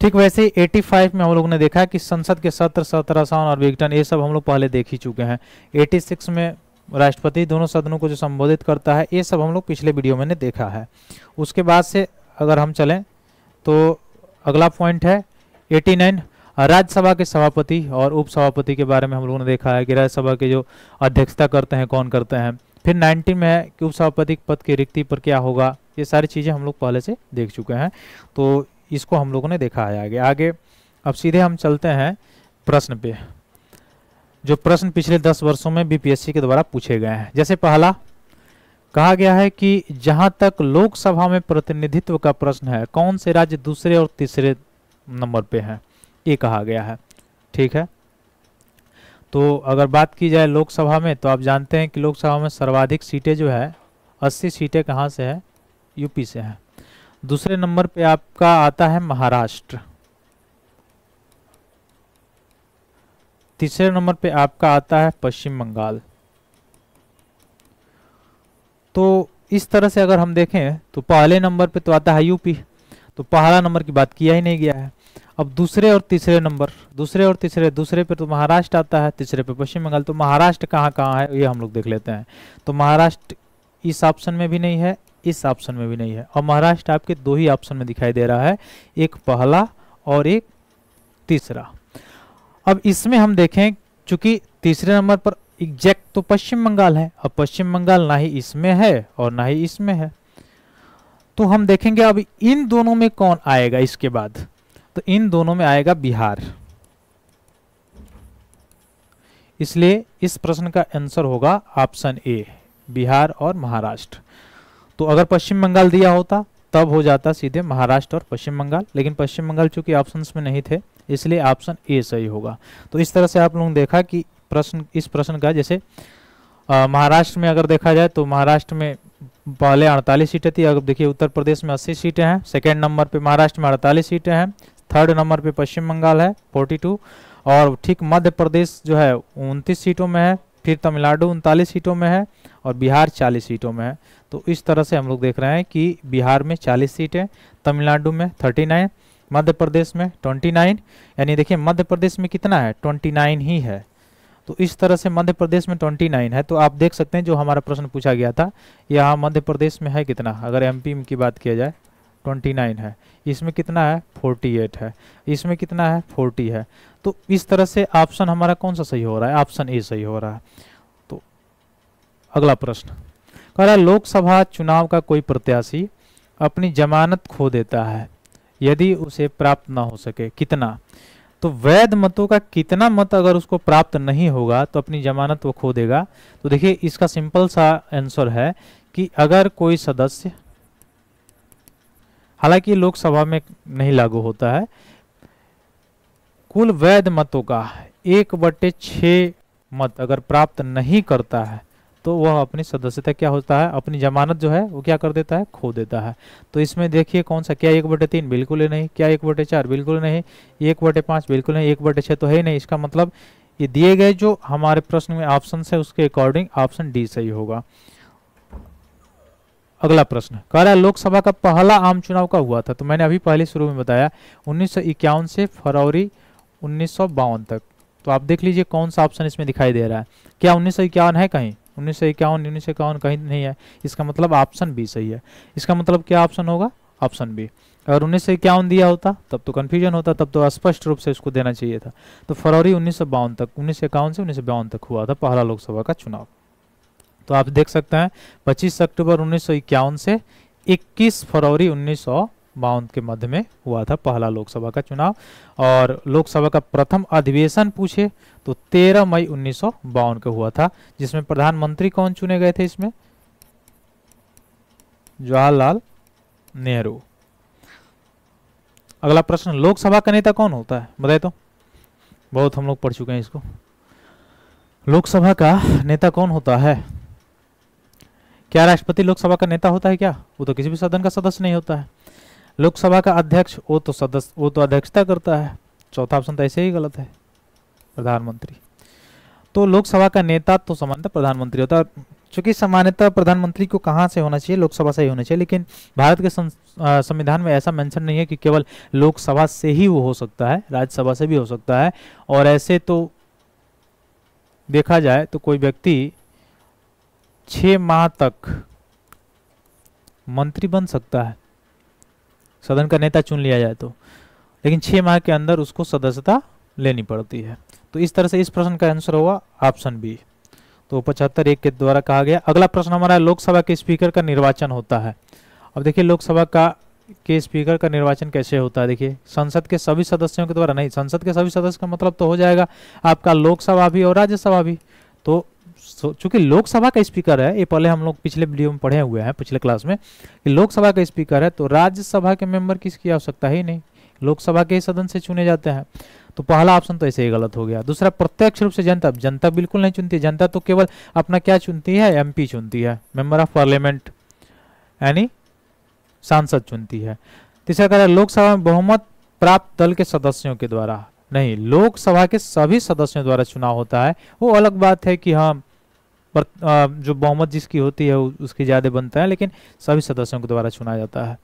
ठीक वैसे ही पचासी में हम लोग ने देखा कि संसद के सत्र, सत्र आसन और विघटन, ये सब हम लोग पहले देख ही चुके हैं। छियासी में राष्ट्रपति दोनों सदनों को जो संबोधित करता है, ये सब हम लोग पिछले वीडियो में ने देखा है। उसके बाद से अगर हम चलें तो अगला पॉइंट है नवासी, राज्यसभा के सभापति और उपसभापति के बारे में हम लोगों ने देखा है कि राज्यसभा के जो अध्यक्षता करते हैं कौन करते हैं। फिर नब्बे में है कि उपसभापति पद की रिक्ति पर क्या होगा, ये सारी चीज़ें हम लोग पहले से देख चुके हैं, तो इसको हम लोगों ने देखा है आगे आगे। अब सीधे हम चलते हैं प्रश्न पे, जो प्रश्न पिछले दस वर्षों में बीपीएससी के द्वारा पूछे गए हैं। जैसे पहला कहा गया है कि जहां तक लोकसभा में प्रतिनिधित्व का प्रश्न है, कौन से राज्य दूसरे और तीसरे नंबर पे हैं, ये कहा गया है। ठीक है, तो अगर बात की जाए लोकसभा में, तो आप जानते हैं कि लोकसभा में सर्वाधिक सीटें जो है अस्सी सीटें कहाँ से है, यूपी से है। दूसरे नंबर पे आपका आता है महाराष्ट्र, तीसरे नंबर पे आपका आता है पश्चिम बंगाल। तो इस तरह से अगर हम देखें तो पहले नंबर पे तो आता है यूपी, तो पहला नंबर की बात किया ही नहीं गया है। अब दूसरे और तीसरे नंबर, दूसरे और तीसरे, दूसरे पे तो महाराष्ट्र आता है, तीसरे पे पश्चिम बंगाल। तो महाराष्ट्र कहाँ कहाँ है ये हम लोग देख लेते हैं। तो महाराष्ट्र इस ऑप्शन में भी नहीं है, इस ऑप्शन में भी नहीं है, और महाराष्ट्र आपके दो ही ऑप्शन में दिखाई दे रहा है, एक पहला और एक तीसरा। अब इसमें हम देखें, चूंकि तीसरे नंबर पर एग्जैक्ट तो पश्चिम बंगाल है, अब पश्चिम बंगाल ना ही इसमें है और ना ही इसमें है, तो हम देखेंगे अब इन दोनों में कौन आएगा इसके बाद। तो इन दोनों में आएगा बिहार, इसलिए इस प्रश्न का आंसर होगा ऑप्शन ए, बिहार और महाराष्ट्र। तो अगर पश्चिम बंगाल दिया होता तब हो जाता सीधे महाराष्ट्र और पश्चिम बंगाल, लेकिन पश्चिम बंगाल चूंकि ऑप्शंस में नहीं थे, इसलिए ऑप्शन ए सही होगा। तो इस तरह से आप लोगों ने देखा कि प्रश्न, इस प्रश्न का जैसे महाराष्ट्र में अगर देखा जाए तो महाराष्ट्र में पहले अड़तालीस सीटें थी, अगर देखिए उत्तर प्रदेश में अस्सी सीटें हैं, सेकेंड नंबर पे महाराष्ट्र में अड़तालीस सीटें हैं, थर्ड नंबर पे पश्चिम बंगाल है बयालीस, और ठीक मध्य प्रदेश जो है उनतीस सीटों में है, फिर तमिलनाडु उनतालीस सीटों में है, और बिहार चालीस सीटों में है। तो इस तरह से हम लोग देख रहे हैं कि बिहार में चालीस सीटें, तमिलनाडु में उनतालीस, मध्य प्रदेश में उनतीस, यानी देखिए मध्य प्रदेश में कितना है, उनतीस ही है। तो इस तरह से मध्य प्रदेश में उनतीस है। तो आप देख सकते हैं जो हमारा प्रश्न पूछा गया था, यहाँ मध्य प्रदेश में है कितना, अगर एमपी की बात किया जाए उनतीस है, इसमें कितना है अड़तालीस है, इसमें कितना है चालीस है। तो इस तरह से ऑप्शन हमारा कौन सा सही हो रहा है, ऑप्शन ए सही हो रहा है। तो अगला प्रश्न कह रहा है लोकसभा चुनाव का कोई प्रत्याशी अपनी जमानत खो देता है यदि उसे प्राप्त ना हो सके, कितना, तो वैध मतों का कितना मत अगर उसको प्राप्त नहीं होगा तो अपनी जमानत वो खो देगा। तो देखिए इसका सिंपल सा आंसर है कि अगर कोई सदस्य, हालांकि लोकसभा में नहीं लागू होता है, कुल वैध मतों का एक बटे छः मत अगर प्राप्त नहीं करता है तो वह अपनी सदस्यता क्या होता है, अपनी जमानत जो है वो क्या कर देता है, खो देता है। तो इसमें देखिए कौन सा, क्या एक बटे तीन, बिल्कुल ही नहीं, क्या एक बटे चार, बिल्कुल नहीं, एक बटे पाँच, बिल्कुल नहीं, एक बटे छः तो है ही नहीं। इसका मतलब ये दिए गए जो हमारे प्रश्न में ऑप्शन है उसके अकॉर्डिंग ऑप्शन डी सही होगा। अगला प्रश्न कह रहा है लोकसभा का पहला आम चुनाव कब हुआ था, तो मैंने अभी पहले शुरू में बताया उन्नीस सौ इक्यावन से फरवरी उन्नीस सौ बावन तक। तो आप देख लीजिए कौन सा ऑप्शन इसमें दिखाई दे रहा है, क्या उन्नीस सौ इक्यावन है कहीं, उन्नीस सौ इक्यावन उन्नीस सौ इक्यावन कहीं नहीं है, इसका मतलब ऑप्शन बी सही है। इसका मतलब क्या ऑप्शन होगा, ऑप्शन बी। अगर उन्नीस सौ इक्यावन दिया होता तब तो कन्फ्यूजन होता, तब तो स्पष्ट रूप से उसको देना चाहिए था। तो फरवरी उन्नीस सौ बावन तक, उन्नीस सौ इक्यावन से उन्नीस सौ बावन तक हुआ था पहला लोकसभा का चुनाव। तो आप देख सकते हैं पच्चीस अक्टूबर उन्नीस सौ इक्यावन से इक्कीस फरवरी उन्नीस सौ बावन के मध्य में हुआ था पहला लोकसभा का चुनाव। और लोकसभा का प्रथम अधिवेशन पूछे तो तेरह मई उन्नीस सौ बावन को हुआ था, जिसमें प्रधानमंत्री कौन चुने गए थे, इसमें जवाहरलाल नेहरू। अगला प्रश्न, लोकसभा का नेता कौन होता है, बताए तो, बहुत हम लोग पढ़ चुके हैं इसको। लोकसभा का नेता कौन होता है, क्या राष्ट्रपति लोकसभा का नेता होता है क्या, वो तो किसी भी सदन का सदस्य नहीं होता है। लोकसभा का अध्यक्ष, वो तो सदस्य, वो तो अध्यक्षता करता है। चौथा ऑप्शन तो ऐसे ही गलत है, प्रधानमंत्री। तो लोकसभा का नेता तो सामान्यतः प्रधानमंत्री होता है, चूंकि सामान्यतः प्रधानमंत्री को कहाँ से होना चाहिए, लोकसभा से ही होना चाहिए। लेकिन भारत के संविधान में ऐसा मेंशन नहीं है कि केवल लोकसभा से ही वो हो सकता है, राज्यसभा से भी हो सकता है। और ऐसे तो देखा जाए तो कोई व्यक्ति छः माह तक मंत्री बन सकता है, सदन का नेता चुन लिया जाए तो, लेकिन छः माह के अंदर उसको सदस्यता लेनी पड़ती है। तो इस तरह से इस प्रश्न का आंसर हुआ ऑप्शन बी। तो पचहत्तर एक के द्वारा कहा गया। अगला प्रश्न हमारा लोकसभा के स्पीकर का निर्वाचन होता है। अब देखिए लोकसभा का के स्पीकर का निर्वाचन कैसे होता है। देखिए संसद के सभी सदस्यों के द्वारा नहीं, संसद के सभी सदस्य का मतलब तो हो जाएगा आपका लोकसभा भी और राज्यसभा भी। तो चूंकि लोकसभा का स्पीकर है, ये पहले हम लोग पिछले वीडियो में पढ़े हुए हैं, पिछले क्लास में, कि लोकसभा का स्पीकर है तो राज्यसभा के मेंबर किसकी आवश्यकता ही नहीं, लोकसभा के सदन से चुने जाते हैं। तो पहला ऑप्शन तो ऐसे ही गलत हो गया। दूसरा प्रत्यक्ष रूप से जनता, जनता बिल्कुल नहीं चुनती है, जनता तो केवल अपना क्या चुनती है, एमपी चुनती है, मेंबर ऑफ पार्लियामेंट यानी सांसद चुनती है। तीसरा कह रहा है लोकसभा में बहुमत प्राप्त दल के सदस्यों के द्वारा नहीं, लोकसभा के सभी सदस्यों द्वारा चुनाव होता है। वो अलग बात है कि हाँ जो बहुमत जिसकी होती है उसकी ज्यादा बनता है, लेकिन सभी सदस्यों के द्वारा चुना जाता है।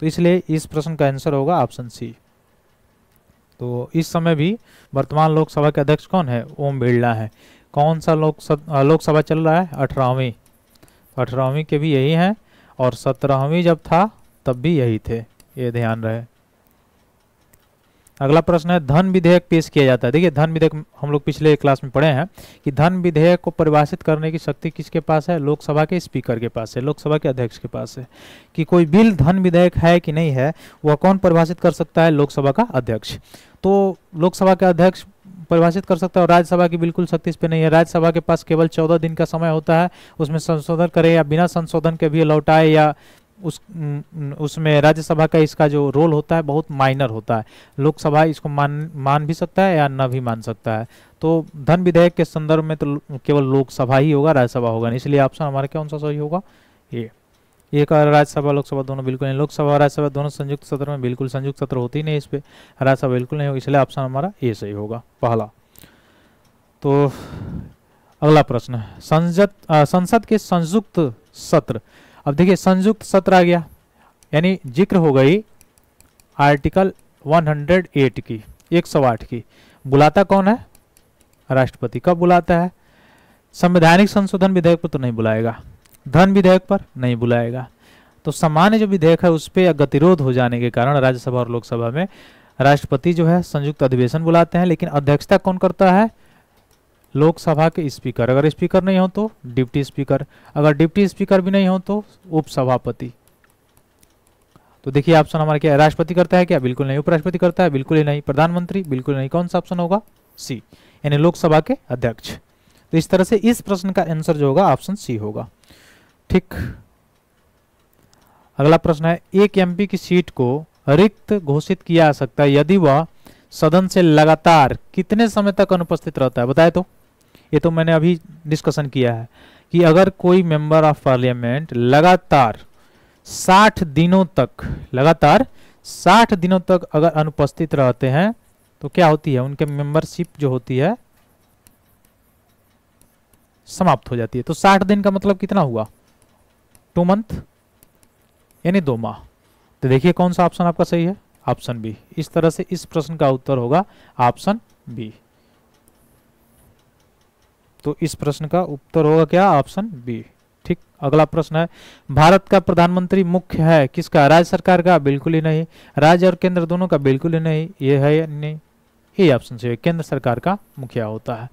तो इसलिए इस प्रश्न का आंसर होगा ऑप्शन सी। तो इस समय भी वर्तमान लोकसभा के अध्यक्ष कौन है, ओम बिरला है। कौन सा लोकसभा लोकसभा चल रहा है, अठारहवीं, अठारहवीं के भी यही हैं और सत्रहवीं जब था तब भी यही थे, ये ध्यान रहे। अगला प्रश्न है धन विधेयक पेश किया जाता है। देखिए धन विधेयक हम लोग पिछले क्लास में पढ़े हैं कि धन विधेयक को परिभाषित करने की शक्ति किसके पास है, लोकसभा के स्पीकर के पास है, लोकसभा के अध्यक्ष के पास है। कि कोई बिल धन विधेयक है कि नहीं है वह कौन परिभाषित कर सकता है, लोकसभा का अध्यक्ष। तो लोकसभा के अध्यक्ष परिभाषित कर सकता है और राज्यसभा की बिल्कुल शक्ति इस पर नहीं है। राज्यसभा के पास केवल चौदह दिन का समय होता है, उसमें संशोधन करे या बिना संशोधन के भी लौटाए या उस उसमें राज्यसभा का इसका जो रोल होता है बहुत माइनर होता है। लोकसभा इसको मान मान भी सकता है या ना भी मान सकता है। तो धन विधेयक के संदर्भ में तो केवल लोकसभा ही होगा, राज्यसभा होगा नहीं। इसलिए ऑप्शन हमारा कौन सा सही होगा, ये ये कह राज्यसभा लोकसभा दोनों बिल्कुल नहीं, लोकसभा और राज्यसभा दोनों संयुक्त सत्र में बिल्कुल संयुक्त सत्र होती ही नहीं, इस पर राज्यसभा बिल्कुल नहीं होगी। इसलिए ऑप्शन हमारा ये सही होगा पहला। तो अगला प्रश्न संसद संसद के संयुक्त सत्र। अब देखिए संयुक्त सत्र आ गया, यानी जिक्र हो गई आर्टिकल एक सौ आठ की, एक सौ आठ की। बुलाता कौन है, राष्ट्रपति। कब बुलाता है, संवैधानिक संशोधन विधेयक पर तो नहीं बुलाएगा, धन विधेयक पर नहीं बुलाएगा। तो सामान्य जो विधेयक है उस पर गतिरोध हो जाने के कारण राज्यसभा और लोकसभा में राष्ट्रपति जो है संयुक्त अधिवेशन बुलाते हैं, लेकिन अध्यक्षता कौन करता है, लोकसभा के स्पीकर। अगर स्पीकर नहीं हो तो डिप्टी स्पीकर, अगर डिप्टी स्पीकर भी नहीं हो तो उपसभापति। तो देखिए ऑप्शन हमारा क्या है, राष्ट्रपति करता है क्या, बिल्कुल नहीं, उपराष्ट्रपति करता है बिल्कुल ही नहीं, प्रधानमंत्री बिल्कुल नहीं। कौन सा ऑप्शन होगा, सी, यानी लोकसभा के अध्यक्ष। तो इस तरह से इस प्रश्न का आंसर जो होगा ऑप्शन सी होगा, ठीक। अगला प्रश्न है एक एमपी की सीट को रिक्त घोषित किया जा सकता है यदि वह सदन से लगातार कितने समय तक अनुपस्थित रहता है, बताए। तो ये तो मैंने अभी डिस्कशन किया है कि अगर कोई मेंबर ऑफ पार्लियामेंट लगातार साठ दिनों तक लगातार साठ दिनों तक अगर अनुपस्थित रहते हैं तो क्या होती है, उनके मेंबरशिप जो होती है समाप्त हो जाती है। तो साठ दिन का मतलब कितना हुआ, टू मंथ यानी दो माह। तो देखिए कौन सा ऑप्शन आपका सही है, ऑप्शन बी। इस तरह से इस प्रश्न का उत्तर होगा ऑप्शन बी। तो इस प्रश्न का उत्तर होगा क्या, ऑप्शन बी, ठीक। अगला प्रश्न है भारत का प्रधानमंत्री मुख्य है किसका, राज्य सरकार का, बिल्कुल ही नहीं, राज्य और केंद्र दोनों का बिल्कुल ही नहीं, ये है या नहीं, ये ऑप्शन सी है, केंद्र सरकार का मुखिया होता है।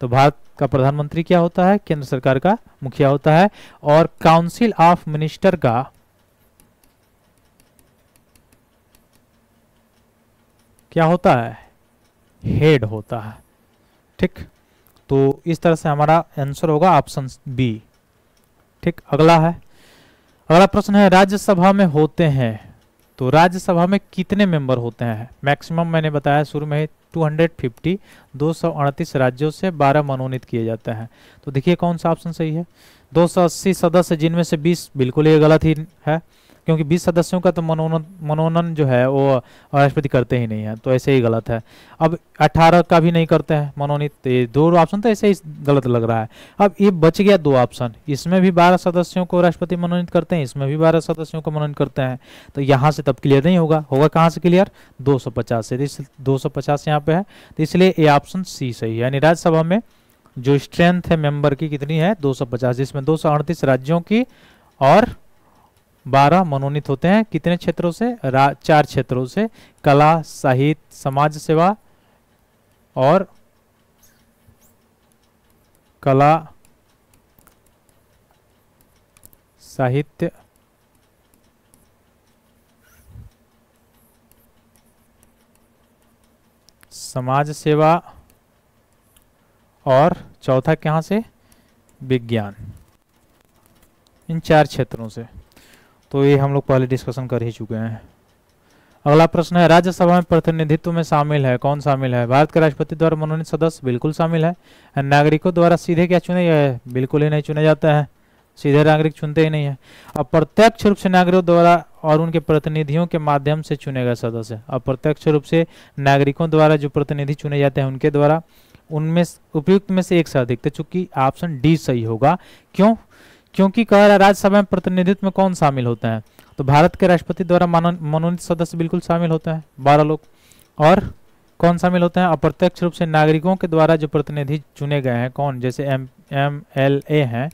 तो भारत का प्रधानमंत्री क्या होता है, केंद्र सरकार का मुखिया होता है। और काउंसिल ऑफ मिनिस्टर का क्या होता है, हेड होता है, ठीक। तो इस तरह से हमारा आंसर होगा ऑप्शन बी, ठीक। अगला है अगला प्रश्न है राज्यसभा में होते हैं तो राज्यसभा में कितने मेंबर होते हैं, मैक्सिमम मैंने बताया शुरू में ही दो सौ पचास, दो सौ अड़तीस राज्यों से बारह मनोनीत किए जाते हैं। तो देखिए कौन सा ऑप्शन सही है, दो सौ अस्सी सदस्य जिनमें से बीस बिल्कुल ये गलत ही है, क्योंकि बीस सदस्यों का तो मनोनयन मनोनयन जो है वो राष्ट्रपति करते ही नहीं है, तो ऐसे ही गलत है। अब अठारह का भी नहीं करते हैं मनोनीत, दो ऑप्शन तो ऐसे ही गलत लग रहा है। अब ये बच गया दो ऑप्शन, इसमें भी बारह सदस्यों को राष्ट्रपति मनोनीत करते हैं, इसमें भी बारह सदस्यों को मनोनीत करते हैं, तो यहाँ से तब क्लियर नहीं होगा। होगा कहाँ से क्लियर? दो सौ पचास से, दो सौ पचास यहाँ पे है, तो इसलिए ये ऑप्शन सी सही है। यानी राज्यसभा में जो स्ट्रेंथ है मेंबर की कितनी है? दो सौ पचास, जिसमें दो सौ अड़तीस राज्यों की और बारह मनोनीत होते हैं। कितने क्षेत्रों से? चार क्षेत्रों से, कला, साहित्य, समाज सेवा और कला साहित्य समाज सेवा और चौथा कहाँ से? विज्ञान। इन चार क्षेत्रों से, तो ये हम लोग पहले डिस्कशन कर ही चुके हैं। अगला प्रश्न है राज्यसभा में प्रतिनिधित्व में शामिल है कौन शामिल है? भारत के राष्ट्रपति द्वारा मनोनीत सदस्य बिल्कुल शामिल है। नागरिकों द्वारा सीधे क्या चुने है? बिल्कुल ही नहीं चुने जाते हैं, सीधे नागरिक चुनते ही नहीं है। अप्रत्यक्ष रूप से नागरिकों द्वारा और उनके प्रतिनिधियों के माध्यम से चुने गए सदस्य। अप्रत्यक्ष रूप से नागरिकों द्वारा जो प्रतिनिधि चुने जाते हैं उनके द्वारा, उनमें उपयुक्त में से एक से अधिक, तो चूंकि ऑप्शन डी सही होगा। क्यों? क्योंकि कह रहा है राज्यसभा में प्रतिनिधित्व में कौन शामिल होते हैं, तो भारत के राष्ट्रपति द्वारा मनोनीत सदस्य बिल्कुल शामिल होते हैं बारह लोग, और कौन शामिल होते हैं? अप्रत्यक्ष रूप से नागरिकों के द्वारा जो प्रतिनिधि चुने गए हैं, कौन? जैसे एम एम एल ए हैं,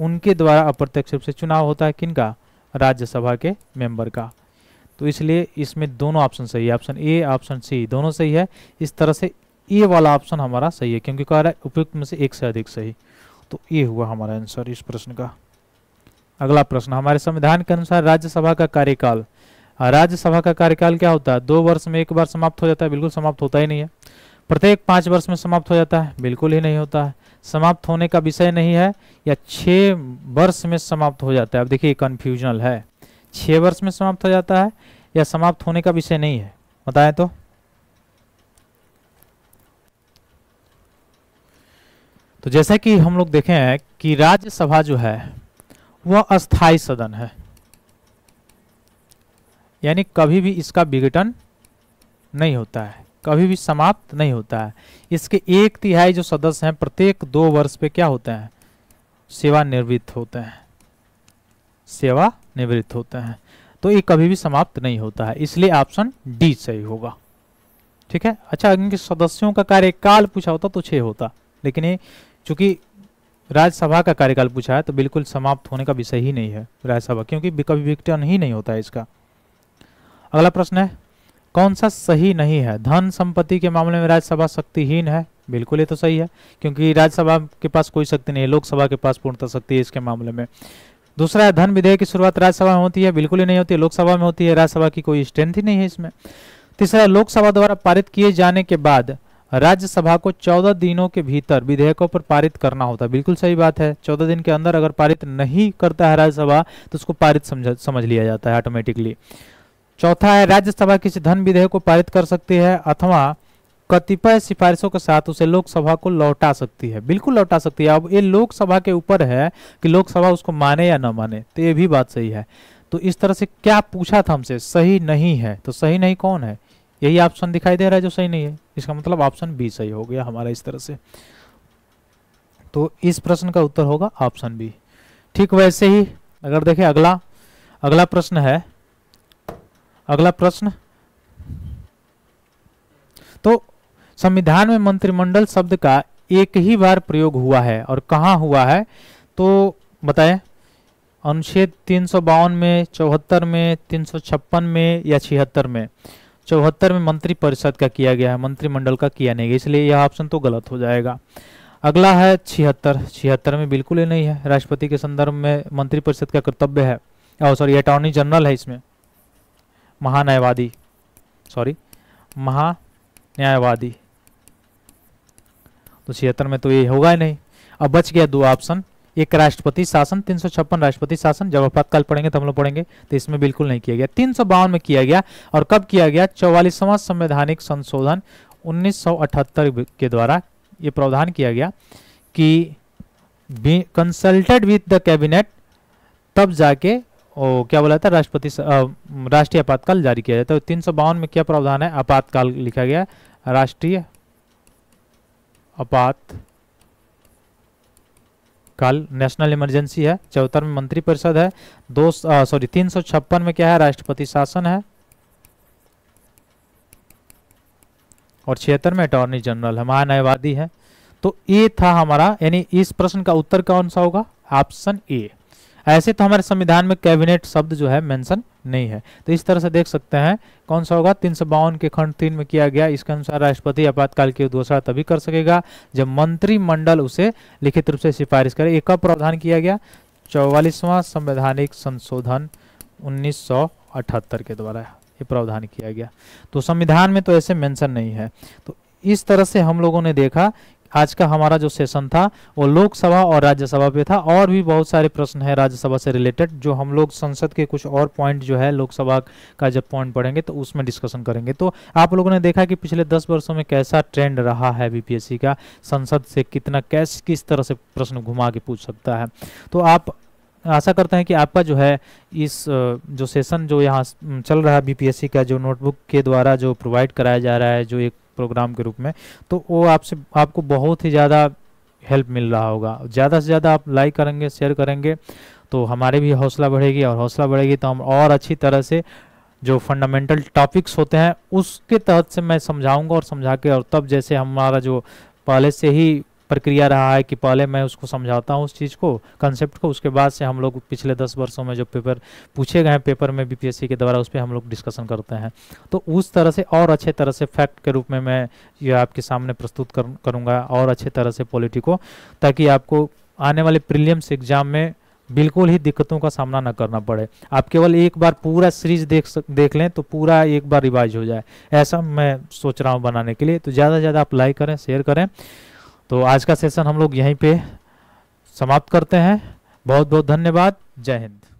उनके द्वारा अप्रत्यक्ष रूप से चुनाव होता है किनका? राज्यसभा के मेंबर का। तो इसलिए इसमें दोनों ऑप्शन सही है, ऑप्शन ए ऑप्शन सी दोनों सही है। इस तरह से ये वाला ऑप्शन हमारा सही है क्योंकि कह रहा है उपयुक्त में से एक से अधिक सही, तो ये हुआ हमारा आंसर इस प्रश्न का। अगला प्रश्न, हमारे संविधान के अनुसार राज्यसभा का कार्यकाल, राज्यसभा का कार्यकाल क्या होता है? दो वर्ष में एक बार समाप्त हो जाता है? बिल्कुल समाप्त होता ही नहीं है। प्रत्येक पाँच वर्ष में समाप्त हो जाता है? बिल्कुल ही नहीं होता है। समाप्त होने का विषय नहीं है, या छः वर्ष में समाप्त हो जाता है? अब देखिए कन्फ्यूजनल है, छः वर्ष में समाप्त हो जाता है या समाप्त होने का विषय नहीं है, बताएं तो। तो जैसा कि हम लोग देखे हैं कि राज्यसभा जो है वह अस्थायी सदन है, यानी कभी भी इसका विघटन नहीं होता है, कभी भी समाप्त नहीं होता है। इसके एक तिहाई जो सदस्य हैं प्रत्येक दो वर्ष पे क्या होते हैं? सेवानिवृत्त होते हैं, सेवानिवृत्त होते हैं, तो ये कभी भी समाप्त नहीं होता है, इसलिए ऑप्शन डी सही होगा। ठीक है। अच्छा, इनके सदस्यों का कार्यकाल पूछा होता तो छः होता, लेकिन ये चूंकि राज्यसभा का कार्यकाल पूछा है तो बिल्कुल समाप्त होने का विषय ही नहीं है राज्यसभा, क्योंकि कभी विघटन ही नहीं होता है इसका। अगला प्रश्न है कौन सा सही नहीं है? धन संपत्ति के मामले में राज्यसभा शक्तिहीन है, बिल्कुल ये तो सही है क्योंकि राज्यसभा के पास कोई शक्ति नहीं है, लोकसभा के पास पूर्णतः शक्ति है इसके मामले में। दूसरा है धन विधेयक की शुरुआत राज्यसभा में होती है, बिल्कुल ही नहीं होती है, लोकसभा में होती है, राज्यसभा की कोई स्ट्रेंथ ही नहीं है इसमें। तीसरा, लोकसभा द्वारा पारित किए जाने के बाद राज्यसभा को चौदह दिनों के भीतर विधेयकों पर पारित करना होता है, बिल्कुल सही बात है। चौदह दिन के अंदर अगर पारित नहीं करता है राज्यसभा तो उसको पारित समझ समझ लिया जाता है ऑटोमेटिकली। चौथा है राज्यसभा किसी धन विधेयक को पारित कर सकती है अथवा कतिपय सिफारिशों के साथ उसे लोकसभा को लौटा सकती है, बिल्कुल लौटा सकती है। अब ये लोकसभा के ऊपर है कि लोकसभा उसको माने या न माने, तो ये भी बात सही है। तो इस तरह से क्या पूछा था हमसे? सही नहीं है, तो सही नहीं कौन है? यही ऑप्शन दिखाई दे रहा है जो सही नहीं है, इसका मतलब ऑप्शन बी सही हो गया हमारा इस तरह से, तो इस प्रश्न का उत्तर होगा ऑप्शन बी। ठीक वैसे ही अगर देखें अगला अगला प्रश्न है, अगला प्रश्न तो संविधान में मंत्रिमंडल शब्द का एक ही बार प्रयोग हुआ है और कहाँ हुआ है, तो बताएं। अनुच्छेद तीन सौ बावन में, चौहत्तर में, तीन सौ छप्पन में या छिहत्तर में? चौहत्तर में मंत्री परिषद का किया गया है, मंत्रिमंडल का किया नहीं गया, इसलिए यह ऑप्शन तो गलत हो जाएगा। अगला है छिहत्तर, छिहत्तर में बिल्कुल ही नहीं है, राष्ट्रपति के संदर्भ में मंत्रिपरिषद का कर्तव्य है, और सॉरी अटॉर्नी जनरल है इसमें, महान्यायवादी सॉरी महान्यायवादी, तो छिहत्तर में तो ये होगा ही नहीं। अब बच गया दो ऑप्शन, एक राष्ट्रपति शासन, तीन सौ छप्पन राष्ट्रपति शासन, जब आपातकाल पढ़ेंगे तब हम लोग पढ़ेंगे, तो इसमें बिल्कुल नहीं किया गया। तीन सौ बावन में किया गया, और कब किया गया? चौवालीसवां संवैधानिक संशोधन उन्नीस सौ अठहत्तर के द्वारा ये प्रावधान किया गया कि कंसल्टेड विद द कैबिनेट, तब जाके ओ, क्या बोला था, राष्ट्रपति राष्ट्रीय आपातकाल जारी किया जाता है। तो तीन सौ बावन में क्या प्रावधान है, आपातकाल लिखा गया, राष्ट्रीय आपातकाल। नेशनल इमरजेंसी है। चौहत्तर में मंत्री परिषद है। दो सॉरी तीन सौ छप्पन में क्या है, राष्ट्रपति शासन है। और छिहत्तर में अटॉर्नी जनरल है, महान्यायवादी है। तो ये था हमारा, यानी इस प्रश्न का उत्तर कौन सा होगा, ऑप्शन ए। ऐसे तो हमारे संविधान में कैबिनेट शब्द जो है मेंशन नहीं है। तो इस तरह से देख सकते हैं कौन सा होगा, तीन सौ बावन के खंड तीन में किया गया। इसके अनुसार राष्ट्रपति आपातकाल की घोषणा तभी कर सकेगा जब मंत्रिमंडल उसे लिखित रूप से सिफारिश करे। एक का प्रावधान किया गया चौवालीसवां संवैधानिक संशोधन उन्नीस सौ अठहत्तर के द्वारा ये प्रावधान किया गया। तो संविधान में तो ऐसे मेंशन नहीं है। तो इस तरह से हम लोगों ने देखा आज का हमारा जो सेशन था वो लोकसभा और राज्यसभा पे था। और भी बहुत सारे प्रश्न है राज्यसभा से रिलेटेड जो हम लोग संसद के कुछ और पॉइंट जो है लोकसभा का जब पॉइंट पढ़ेंगे तो उसमें डिस्कशन करेंगे। तो आप लोगों ने देखा कि पिछले दस वर्षों में कैसा ट्रेंड रहा है बीपीएससी का, संसद से कितना कैस किस तरह से प्रश्न घुमा के पूछ सकता है। तो आप आशा करते हैं कि आपका जो है इस जो सेशन जो यहाँ चल रहा है बीपीएससी का, जो नोटबुक के द्वारा जो प्रोवाइड कराया जा रहा है जो एक प्रोग्राम के रूप में, तो वो आपसे आपको बहुत ही ज़्यादा हेल्प मिल रहा होगा। ज़्यादा से ज़्यादा आप लाइक करेंगे, शेयर करेंगे तो हमारे भी हौसला बढ़ेगी, और हौसला बढ़ेगी तो हम और अच्छी तरह से जो फंडामेंटल टॉपिक्स होते हैं उसके तहत से मैं समझाऊंगा और समझा के, और तब जैसे हमारा जो पहले से ही प्रक्रिया रहा है कि पहले मैं उसको समझाता हूँ उस चीज़ को, कंसेप्ट को, उसके बाद से हम लोग पिछले दस वर्षों में जो पेपर पूछे गए हैं पेपर में बीपीएससी के द्वारा उस पर हम लोग डिस्कशन करते हैं। तो उस तरह से और अच्छे तरह से फैक्ट के रूप में मैं ये आपके सामने प्रस्तुत कर, करूँगा और अच्छे तरह से पॉलिटी को, ताकि आपको आने वाले प्रीलिम्स एग्जाम में बिल्कुल ही दिक्कतों का सामना न करना पड़े। आप केवल एक बार पूरा सीरीज देख सक, देख लें तो पूरा एक बार रिवाइज हो जाए, ऐसा मैं सोच रहा हूँ बनाने के लिए। तो ज़्यादा से ज़्यादा आप लाइक करें, शेयर करें। तो आज का सेशन हम लोग यहीं पे समाप्त करते हैं। बहुत बहुत धन्यवाद, जय हिंद।